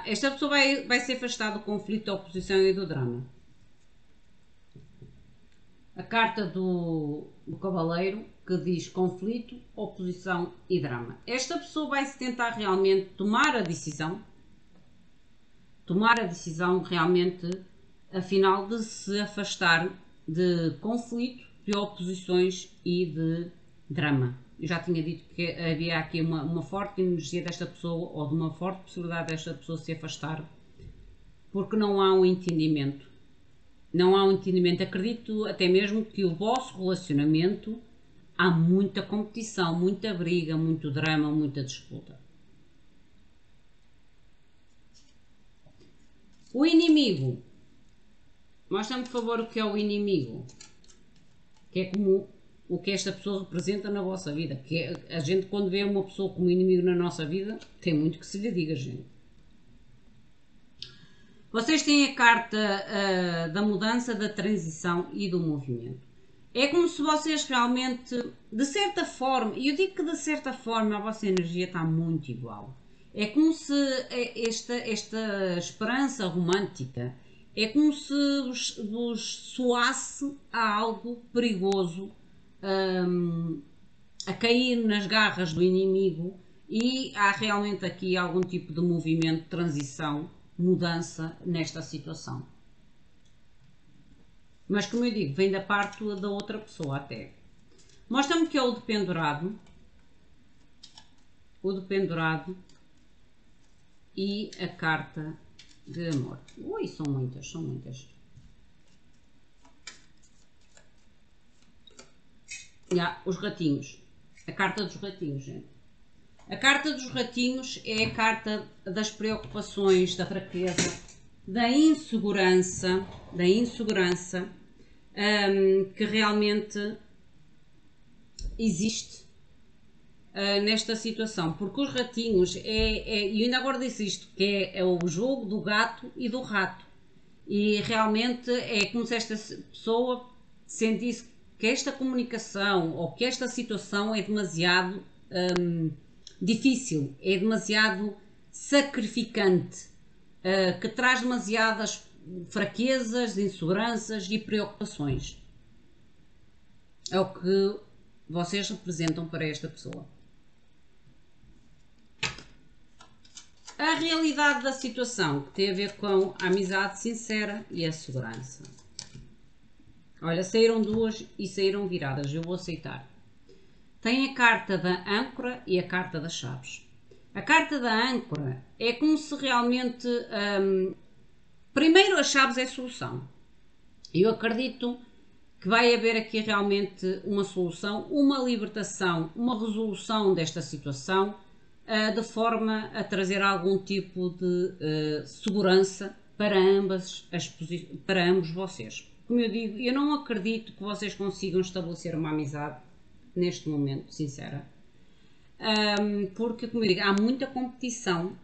Esta pessoa vai se afastar do conflito, da oposição e do drama. A carta do Cavaleiro, que diz conflito, oposição e drama. Esta pessoa vai se tentar realmente tomar a decisão realmente, afinal, de se afastar de conflito, de oposições e de drama. Eu já tinha dito que havia aqui uma forte energia desta pessoa, ou de uma forte possibilidade desta pessoa se afastar, porque não há um entendimento Não há um entendimento. Acredito até mesmo que o vosso relacionamento há muita competição, muita briga, muito drama, muita disputa. O inimigo. Mostra-me, por favor, o que é o inimigo. Que é como o que esta pessoa representa na vossa vida. Que é, a gente, quando vê uma pessoa como inimigo na nossa vida, tem muito que se lhe diga, gente. Vocês têm a carta da mudança, da transição e do movimento. É como se vocês realmente, de certa forma, e eu digo que de certa forma a vossa energia está muito igual. É como se esta esperança romântica, é como se vos soasse a algo perigoso, a cair nas garras do inimigo, e há realmente aqui algum tipo de movimento, transição, mudança nesta situação. Mas como eu digo, vem da parte da outra pessoa até. Mostra-me que é o dependurado. O dependurado. E a carta de amor. Ui, são muitas, são muitas. E há os ratinhos. A carta dos ratinhos, gente. A carta dos ratinhos é a carta das preocupações, da fraqueza, da insegurança que realmente existe nesta situação, porque os ratinhos e ainda agora disse isto, que é o jogo do gato e do rato, e realmente é como se esta pessoa sentisse que esta comunicação ou que esta situação é demasiado difícil, é demasiado sacrificante, que traz demasiadas fraquezas, inseguranças e preocupações. É o que vocês representam para esta pessoa. A realidade da situação, que tem a ver com a amizade sincera e a segurança. Olha, saíram duas e saíram viradas, eu vou aceitar. Tem a carta da âncora e a carta das chaves. A carta da âncora é como se realmente... primeiro, as chaves é a solução. Eu acredito que vai haver aqui realmente uma solução, uma libertação, uma resolução desta situação, de forma a trazer algum tipo de segurança para ambos vocês. Como eu digo, eu não acredito que vocês consigam estabelecer uma amizade neste momento, sincera, porque, como eu digo, há muita competição,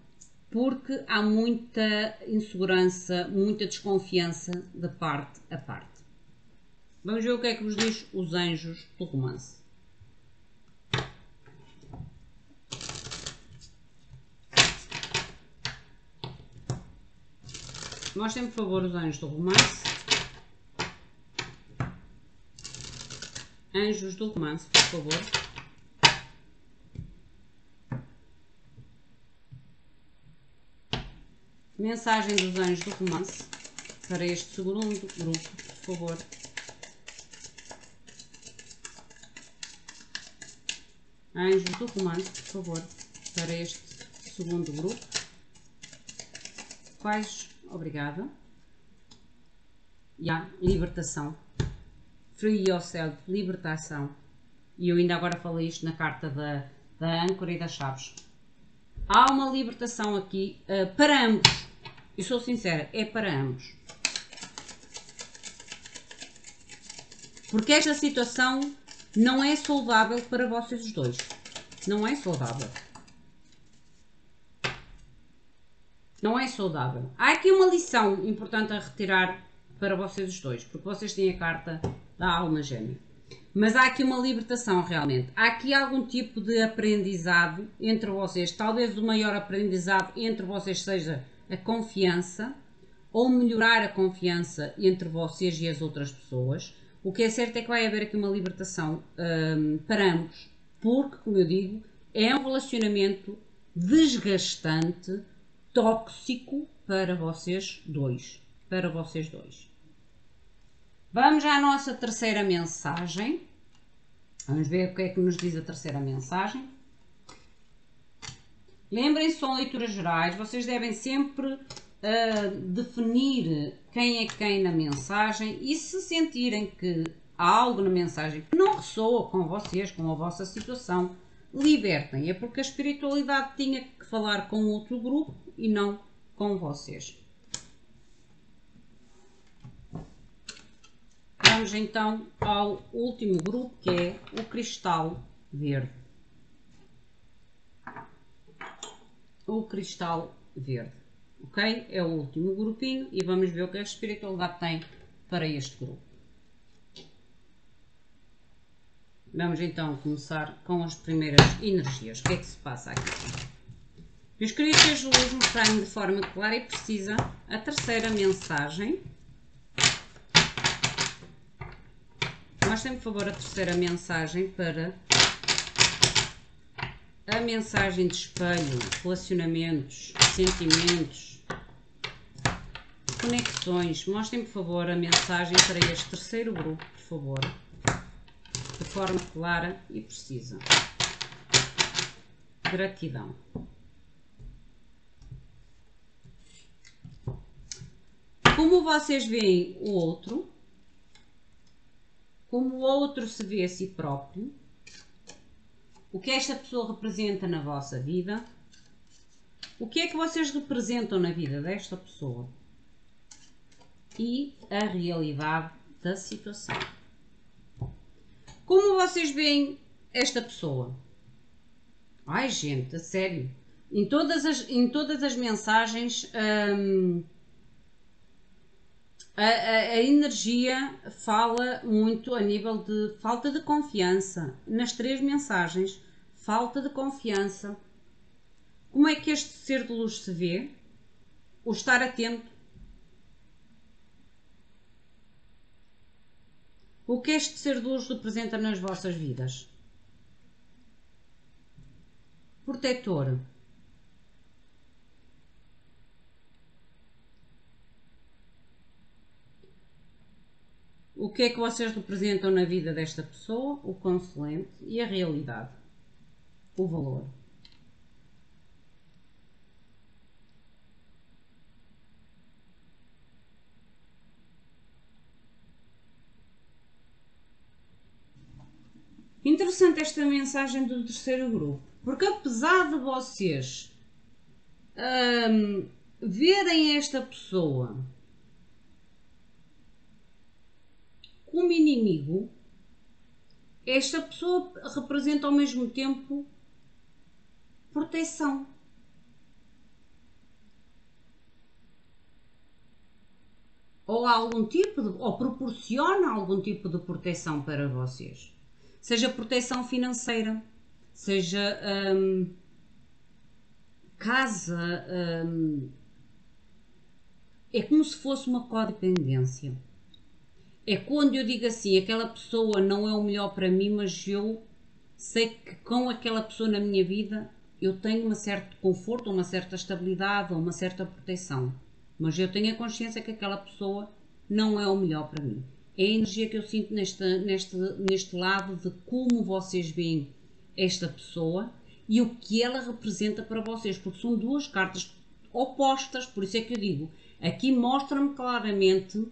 porque há muita insegurança, muita desconfiança de parte a parte. Vamos ver o que é que vos diz os anjos do romance. Mostrem, por favor, os anjos do romance. Anjos do romance, por favor. Mensagem dos anjos do romance para este segundo grupo, por favor. Anjos do romance, por favor, para este segundo grupo. Quais? Obrigada. E há libertação. Free yourself, libertação. E eu ainda agora falei isto na carta da âncora e das chaves. Há uma libertação aqui para ambos. Eu sou sincera, é para ambos. Porque esta situação... não é saudável para vocês os dois. Não é saudável. Não é saudável. Há aqui uma lição importante a retirar para vocês os dois, porque vocês têm a carta da alma gêmea. Mas há aqui uma libertação realmente. Há aqui algum tipo de aprendizado entre vocês. Talvez o maior aprendizado entre vocês seja a confiança, ou melhorar a confiança entre vocês e as outras pessoas. O que é certo é que vai haver aqui uma libertação para ambos, porque, como eu digo, é um relacionamento desgastante, tóxico para vocês dois. Para vocês dois. Vamos à nossa terceira mensagem. Vamos ver o que é que nos diz a terceira mensagem. Lembrem-se, são leituras gerais. Vocês devem sempre definir quem é quem na mensagem, e se sentirem que há algo na mensagem que não ressoa com vocês, com a vossa situação, libertem. É porque a espiritualidade tinha que falar com outro grupo e não com vocês. Vamos então ao último grupo, que é o cristal verde. O cristal verde, ok? É o último grupinho e vamos ver o que a espiritualidade tem para este grupo. Vamos então começar com as primeiras energias. O que é que se passa aqui? Meus queridos, que as luzes mostrarem de forma clara e precisa a terceira mensagem. Mostrem, por favor, a terceira mensagem para a mensagem de espelho, relacionamentos, sentimentos, conexões. Mostrem, por favor, a mensagem para este terceiro grupo, por favor, de forma clara e precisa. Gratidão. Como vocês veem o outro, como o outro se vê a si próprio, o que esta pessoa representa na vossa vida, o que é que vocês representam na vida desta pessoa e a realidade da situação. Como vocês veem esta pessoa? Ai gente, a sério, em todas as mensagens a energia fala muito a nível de falta de confiança. Nas três mensagens, falta de confiança. Como é que este ser de luz se vê? O estar atento. O que este ser de luz representa nas vossas vidas? Protetor. O que é que vocês representam na vida desta pessoa? O consulente e a realidade. O valor. Interessante esta mensagem do terceiro grupo, porque apesar de vocês verem esta pessoa como inimigo, esta pessoa representa ao mesmo tempo proteção. Ou algum tipo de, ou proporciona algum tipo de proteção para vocês. Seja proteção financeira, seja casa, é como se fosse uma codependência. É quando eu digo assim, aquela pessoa não é o melhor para mim, mas eu sei que com aquela pessoa na minha vida eu tenho um certo conforto, uma certa estabilidade, uma certa proteção. Mas eu tenho a consciência que aquela pessoa não é o melhor para mim. É a energia que eu sinto neste lado de como vocês veem esta pessoa e o que ela representa para vocês, porque são duas cartas opostas. Por isso é que eu digo, aqui mostra-me claramente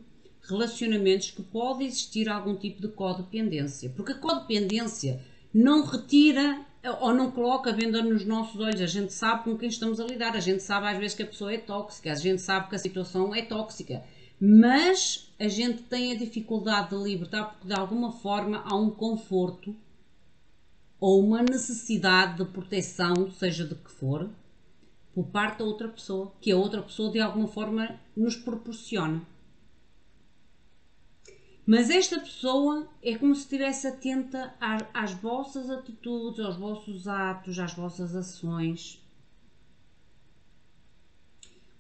relacionamentos que pode existir algum tipo de codependência, porque a codependência não retira ou não coloca a venda nos nossos olhos. A gente sabe com quem estamos a lidar, a gente sabe às vezes que a pessoa é tóxica, a gente sabe que a situação é tóxica, mas a gente tem a dificuldade de libertar porque de alguma forma há um conforto ou uma necessidade de proteção, seja de que for, por parte da outra pessoa, que a outra pessoa de alguma forma nos proporciona. Mas esta pessoa é como se estivesse atenta às vossas atitudes, aos vossos atos, às vossas ações.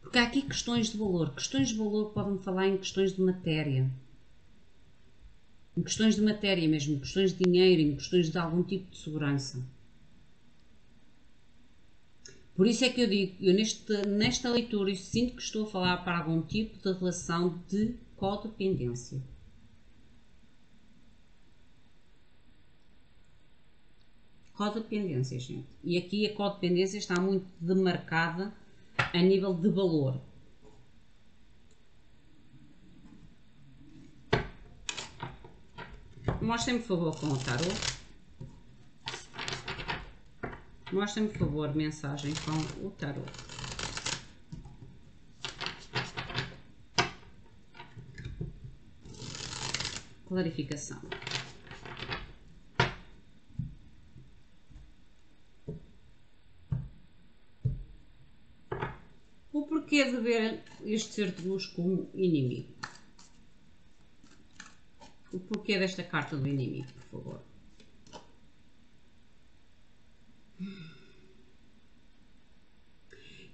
Porque há aqui questões de valor. Questões de valor podem falar em questões de matéria. Em questões de matéria mesmo, em questões de dinheiro, em questões de algum tipo de segurança. Por isso é que eu digo, eu nesta leitura eu sinto que estou a falar para algum tipo de relação de codependência. Codependência, gente. E aqui a codependência está muito demarcada a nível de valor. mostrem-me, por favor, com o tarô. Mostrem-me, por favor, mensagem com o tarô. Clarificação. O porquê de ver este ser de luz como inimigo? O porquê desta carta do inimigo, por favor?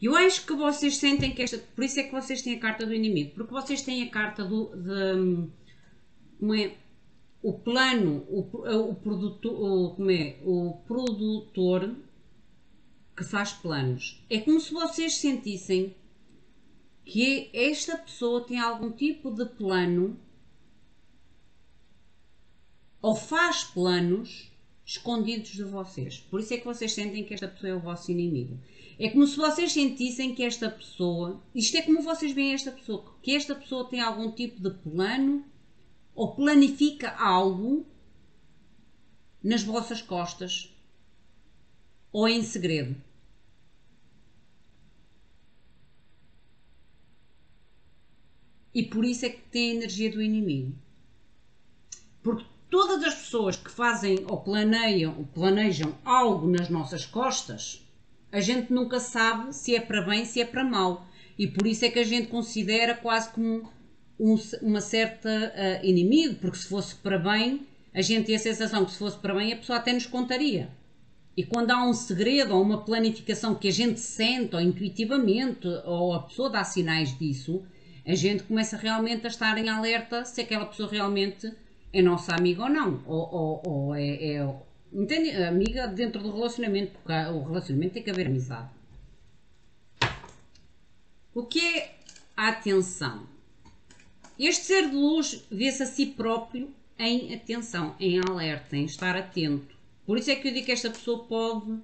Eu acho que vocês sentem que esta... Por isso é que vocês têm a carta do inimigo. Porque vocês têm a carta como é? O plano, o produtor que faz planos. É como se vocês sentissem que esta pessoa tem algum tipo de plano ou faz planos escondidos de vocês. Por isso é que vocês sentem que esta pessoa é o vosso inimigo. É como se vocês sentissem que esta pessoa... Isto é como vocês veem esta pessoa. Que esta pessoa tem algum tipo de plano ou planifica algo nas vossas costas ou em segredo. E por isso é que tem a energia do inimigo. Porque todas as pessoas que fazem ou planejam algo nas nossas costas, a gente nunca sabe se é para bem, se é para mal. E por isso é que a gente considera quase como uma certa inimigo, porque se fosse para bem, a gente tem a sensação que se fosse para bem, a pessoa até nos contaria. E quando há um segredo ou uma planificação que a gente sente, ou intuitivamente, ou a pessoa dá sinais disso, a gente começa realmente a estar em alerta se aquela pessoa realmente é nossa amiga ou não, ou entende? Amiga dentro do relacionamento, porque o relacionamento tem que haver amizade. O que é a atenção? Este ser de luz vê-se a si próprio em atenção, em alerta, em estar atento. Por isso é que eu digo que esta pessoa pode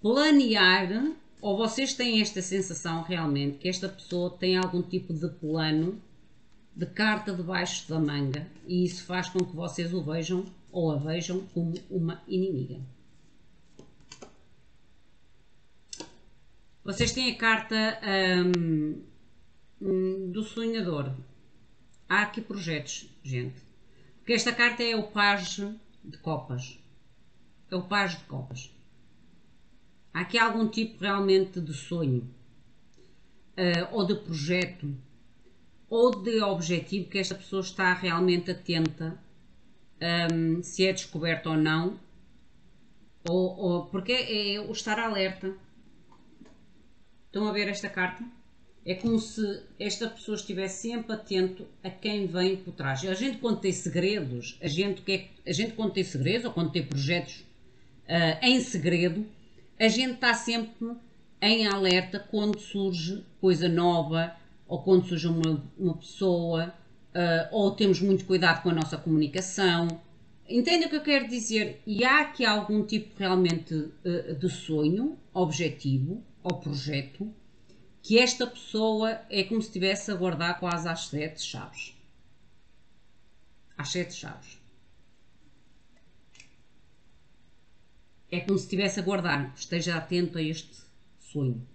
planear, ou vocês têm esta sensação realmente, que esta pessoa tem algum tipo de plano, de carta debaixo da manga, e isso faz com que vocês o vejam ou a vejam como uma inimiga. Vocês têm a carta do sonhador. Há aqui projetos, gente, porque esta carta é o paje de copas. É o paje de copas. Há aqui algum tipo realmente de sonho ou de projeto ou de objetivo que esta pessoa está realmente atenta, se é descoberto ou não, ou porque é o estar alerta. Estão a ver esta carta? É como se esta pessoa estivesse sempre atento a quem vem por trás. A gente, quando tem segredos, quando tem segredos ou quando tem projetos em segredo, a gente está sempre em alerta quando surge coisa nova, ou quando surge uma pessoa, ou temos muito cuidado com a nossa comunicação. Entendem o que eu quero dizer? E há aqui algum tipo realmente de sonho, objetivo ou projeto, que esta pessoa é como se estivesse a guardar quase às 7 chaves. Às 7 chaves. É como se estivesse a guardar. Esteja atento a este sonho.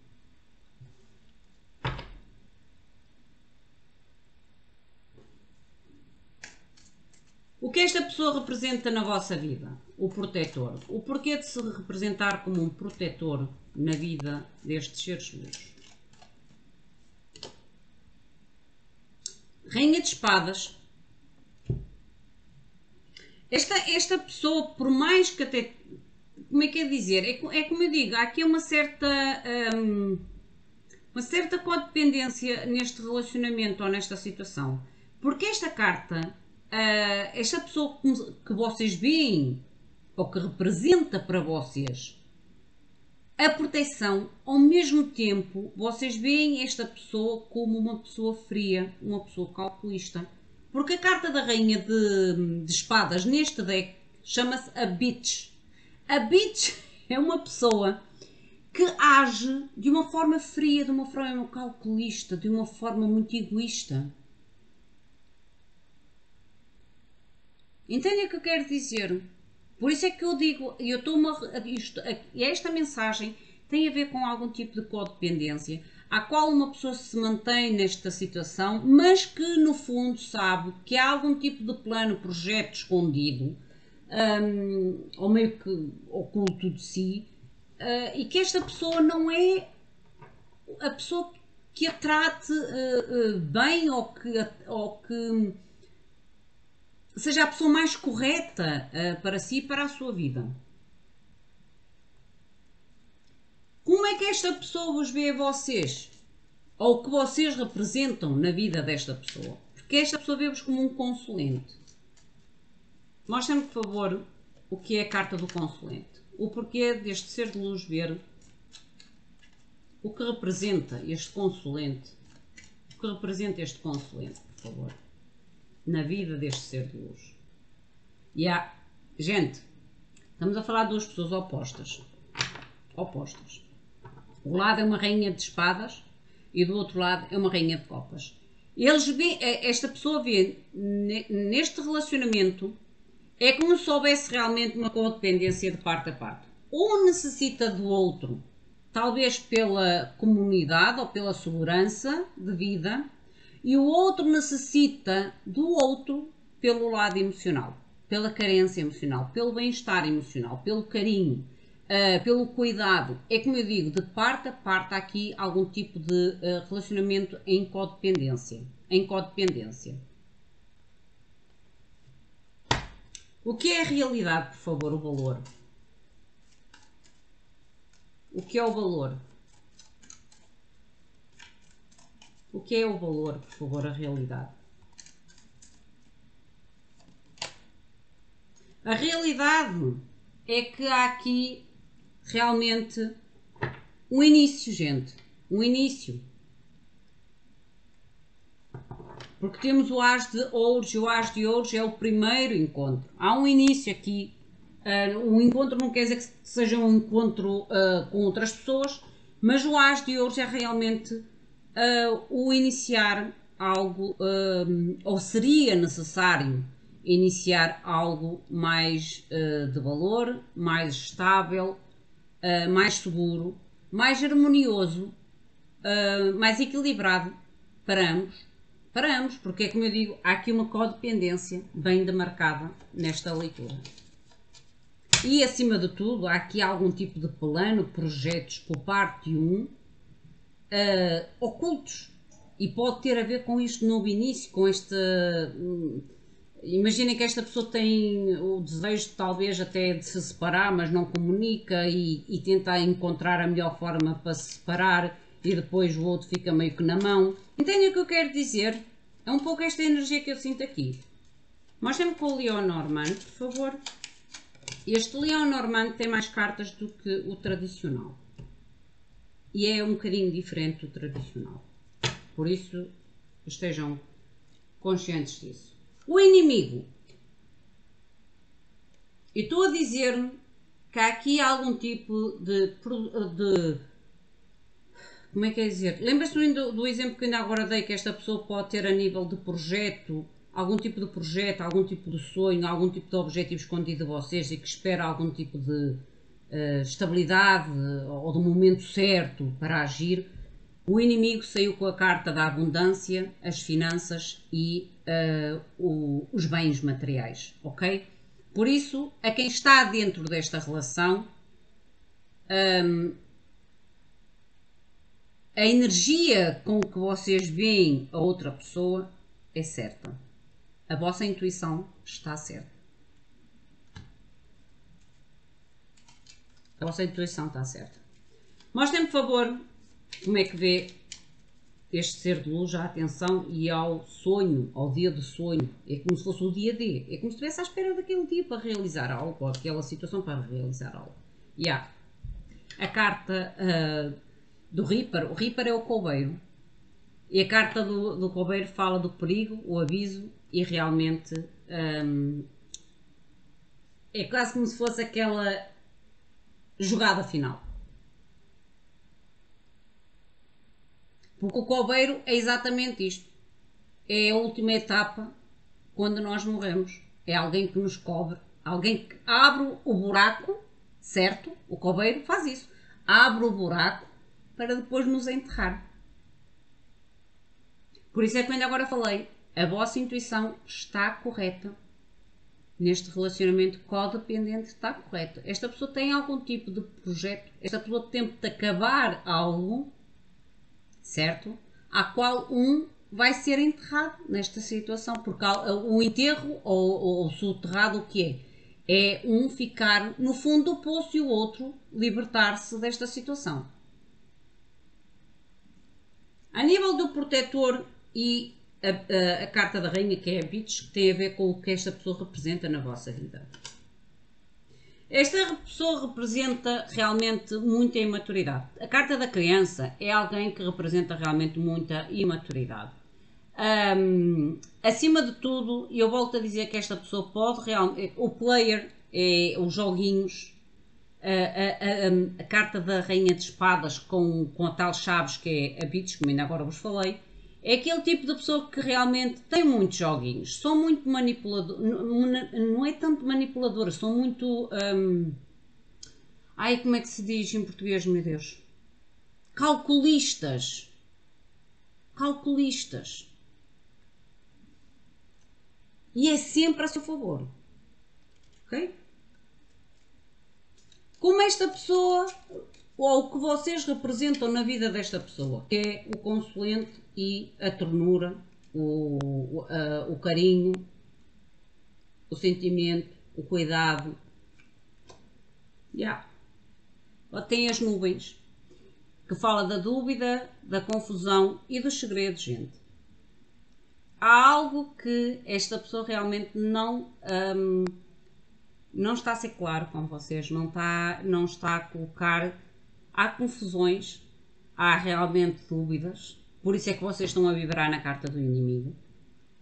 O que esta pessoa representa na vossa vida? O protetor. O porquê de se representar como um protetor na vida destes seres de luz? Rainha de espadas. Esta pessoa, por mais que até... Como é que é dizer? É como eu digo, há aqui uma certa codependência neste relacionamento ou nesta situação. Porque esta carta... esta pessoa que vocês veem ou que representa para vocês a proteção, ao mesmo tempo vocês veem esta pessoa como uma pessoa fria, uma pessoa calculista, porque a carta da Rainha de espadas neste deck chama-se a Bitch. A Bitch é uma pessoa que age de uma forma fria, de uma forma calculista, de uma forma muito egoísta. Entendem o que eu quero dizer? Por isso é que eu digo, esta mensagem tem a ver com algum tipo de codependência, à qual uma pessoa se mantém nesta situação, mas que no fundo sabe que há algum tipo de plano, projeto escondido, ou meio que oculto de si, e que esta pessoa não é a pessoa que a trate bem ou que seja a pessoa mais correta para si e para a sua vida. Como é que esta pessoa vos vê a vocês? Ou o que vocês representam na vida desta pessoa? Porque esta pessoa vê-vos como um consulente. Mostrem-me, por favor, o que é a carta do consulente. O porquê deste ser de luz verde. O que representa este consulente. O que representa este consulente, por favor. Na vida deste ser de luz. E há... Gente, estamos a falar de duas pessoas opostas. Opostas. O lado é uma rainha de espadas e do outro lado é uma rainha de copas. Eles vê, esta pessoa vê neste relacionamento é como se houvesse realmente uma codependência de parte a parte. Um necessita do outro, talvez pela comunidade ou pela segurança de vida, e o outro necessita do outro pelo lado emocional, pela carência emocional, pelo bem-estar emocional, pelo carinho. Pelo cuidado, é como eu digo, de parte a parte há aqui algum tipo de relacionamento em codependência, O que é a realidade, por favor, o valor? O que é o valor? O que é o valor, por favor, a realidade? A realidade é que há aqui... realmente um início, gente, um início, porque temos o As de Ouros, e o As de Ouros é o primeiro encontro. Há um início aqui, um encontro não quer dizer que seja um encontro com outras pessoas, mas o As de Ouros é realmente o iniciar algo, ou seria necessário iniciar algo mais de valor, mais estável, mais seguro, mais harmonioso, mais equilibrado para ambos, porque é como eu digo, há aqui uma codependência bem demarcada nesta leitura. E acima de tudo, há aqui algum tipo de plano, projetos por parte de um, ocultos, e pode ter a ver com este novo início, com este... Imaginem que esta pessoa tem o desejo talvez até de se separar, mas não comunica e tenta encontrar a melhor forma para se separar e depois o outro fica meio que na mão. Entendem o que eu quero dizer? É um pouco esta energia que eu sinto aqui. Mostrem-me com o Lenormand, por favor. Este Lenormand tem mais cartas do que o tradicional. E é um bocadinho diferente do tradicional. Por isso, estejam conscientes disso. O inimigo. E estou a dizer que há aqui algum tipo de como é que é dizer? Lembra-se do exemplo que ainda agora dei, que esta pessoa pode ter a nível de projeto, algum tipo de projeto, algum tipo de sonho, algum tipo de objetivo escondido de vocês e que espera algum tipo de estabilidade ou de momento certo para agir. O inimigo saiu com a carta da abundância, as finanças e os bens materiais, ok? Por isso, a quem está dentro desta relação, a energia com que vocês veem a outra pessoa é certa. A vossa intuição está certa. A vossa intuição está certa. Mostrem-me, por favor, como é que vê este ser de luz à atenção e ao sonho, ao dia de sonho. É como se fosse o dia D. É como se estivesse à espera daquele dia para realizar algo, ou aquela situação para realizar algo. E há a carta do Reaper. O Reaper é o Coveiro. E a carta do Coveiro fala do perigo, o aviso, e realmente é quase como se fosse aquela jogada final. Porque o Coveiro é exatamente isto. É a última etapa quando nós morremos. é alguém que nos cobre, alguém que abre o buraco, certo? O coveiro faz isso, abre o buraco para depois nos enterrar. Por isso é que eu ainda agora falei, a vossa intuição está correta. Neste relacionamento codependente está correto. Esta pessoa tem algum tipo de projeto, esta pessoa tenta acabar algo, certo? A qual um vai ser enterrado nesta situação, porque o enterro ou soterrado, o que é? É um ficar no fundo do poço e o outro libertar-se desta situação. A nível do protetor e a carta da rainha, que é a Bitch, que tem a ver com o que esta pessoa representa na vossa vida. Esta pessoa representa realmente muita imaturidade. A carta da criança é alguém que representa realmente muita imaturidade. Acima de tudo, eu volto a dizer que esta pessoa pode realmente... O player, é, os joguinhos, a carta da rainha de espadas com a tal chaves, que é a Bitch, como ainda agora vos falei, é aquele tipo de pessoa que realmente tem muitos joguinhos, são muito manipuladores, não é tanto manipuladores, são muito... como é que se diz em português, meu Deus? Calculistas. Calculistas. E é sempre a seu favor. Ok? Como esta pessoa, ou o que vocês representam na vida desta pessoa, que é o consulente, e a ternura, o carinho, o sentimento, o cuidado. Tem as nuvens, que fala da dúvida, da confusão e dos segredos, gente. Há algo que esta pessoa realmente não está a ser claro com vocês, não está a colocar... Há confusões, há realmente dúvidas. Por isso é que vocês estão a vibrar na carta do inimigo,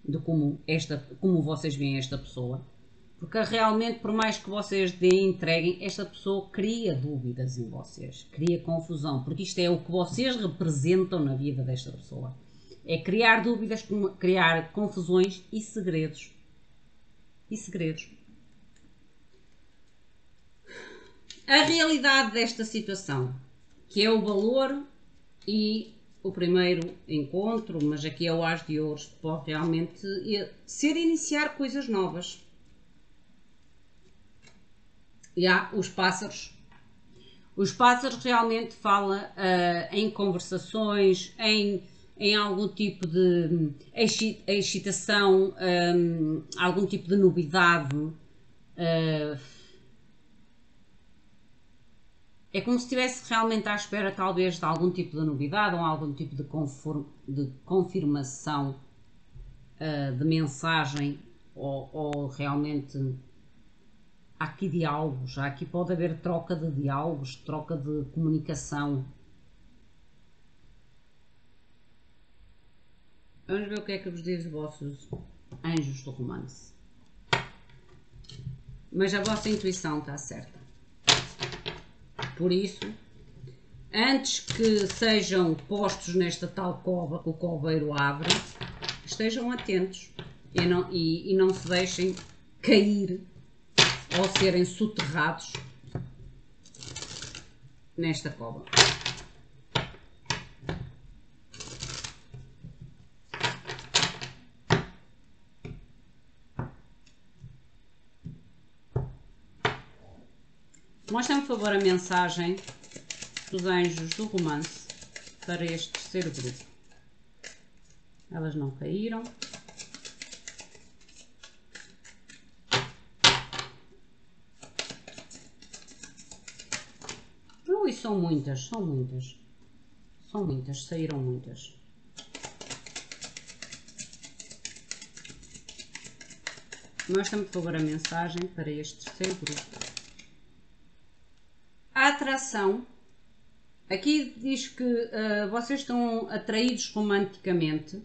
de como vocês veem esta pessoa. Porque realmente, por mais que vocês entreguem, esta pessoa cria dúvidas em vocês, cria confusão. Porque isto é o que vocês representam na vida desta pessoa. É criar dúvidas, criar confusões e segredos. E segredos. A realidade desta situação, que é o valor e... o primeiro encontro, mas aqui é o As de Ouros, pode realmente ser iniciar coisas novas. E há os pássaros. Os pássaros realmente falam em conversações, em algum tipo de excitação, algum tipo de novidade. É como se estivesse realmente à espera, talvez, de algum tipo de novidade ou algum tipo de confirmação de mensagem ou realmente há aqui diálogos, há aqui pode haver troca de diálogos, troca de comunicação. Vamos ver o que é que vos diz os vossos anjos do romance. Mas a vossa intuição está certa. Por isso, antes que sejam postos nesta tal cova que o coveiro abre, estejam atentos e não se deixem cair ou serem soterrados nesta cova. Mostrem, por favor, a mensagem dos anjos do romance para este terceiro grupo. Elas não caíram. Ui, são muitas, saíram muitas. Mostrem, por favor, a mensagem para este terceiro grupo. A atração, aqui diz que vocês estão atraídos romanticamente,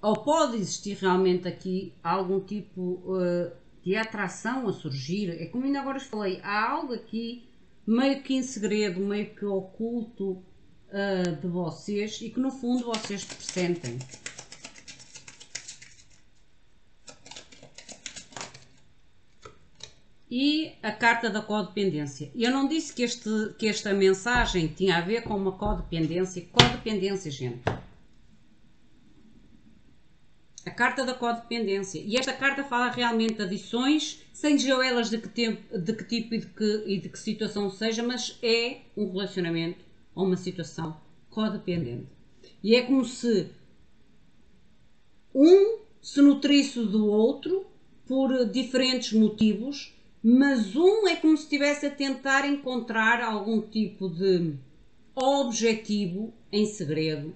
ou pode existir realmente aqui algum tipo de atração a surgir. É como ainda agora vos falei, há algo aqui meio que em segredo, meio que oculto de vocês e que no fundo vocês sentem. e a carta da codependência. Eu não disse que, esta mensagem tinha a ver com uma codependência. Codependência, gente. A carta da codependência. E esta carta fala realmente de adições, sejam elas de que, tipo e de que situação seja, mas é um relacionamento ou uma situação codependente. E é como se um se nutrisse do outro por diferentes motivos, mas um é como se estivesse a tentar encontrar algum tipo de objetivo em segredo,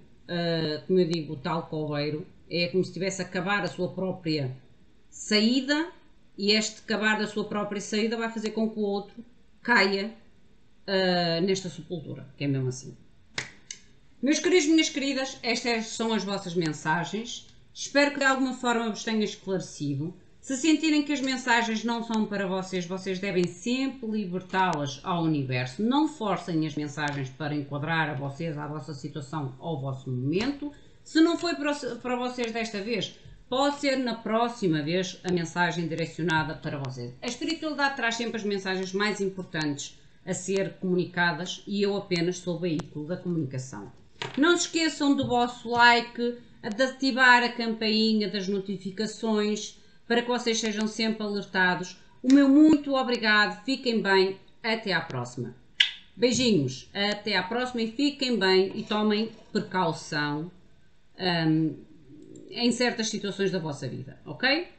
como eu digo, o tal coveiro. É como se estivesse a cavar a sua própria saída, e este cavar da sua própria saída vai fazer com que o outro caia nesta sepultura, que é mesmo assim. Meus queridos, minhas queridas, estas são as vossas mensagens. Espero que de alguma forma vos tenha esclarecido. Se sentirem que as mensagens não são para vocês, vocês devem sempre libertá-las ao universo. Não forcem as mensagens para enquadrar a vocês, à vossa situação, ao vosso momento. Se não foi para vocês desta vez, pode ser na próxima vez a mensagem direcionada para vocês. A espiritualidade traz sempre as mensagens mais importantes a ser comunicadas e eu apenas sou o veículo da comunicação. Não se esqueçam do vosso like, de ativar a campainha das notificações para que vocês sejam sempre alertados. O meu muito obrigado, fiquem bem, até à próxima. Beijinhos, até à próxima e fiquem bem e tomem precaução. Em certas situações da vossa vida, ok?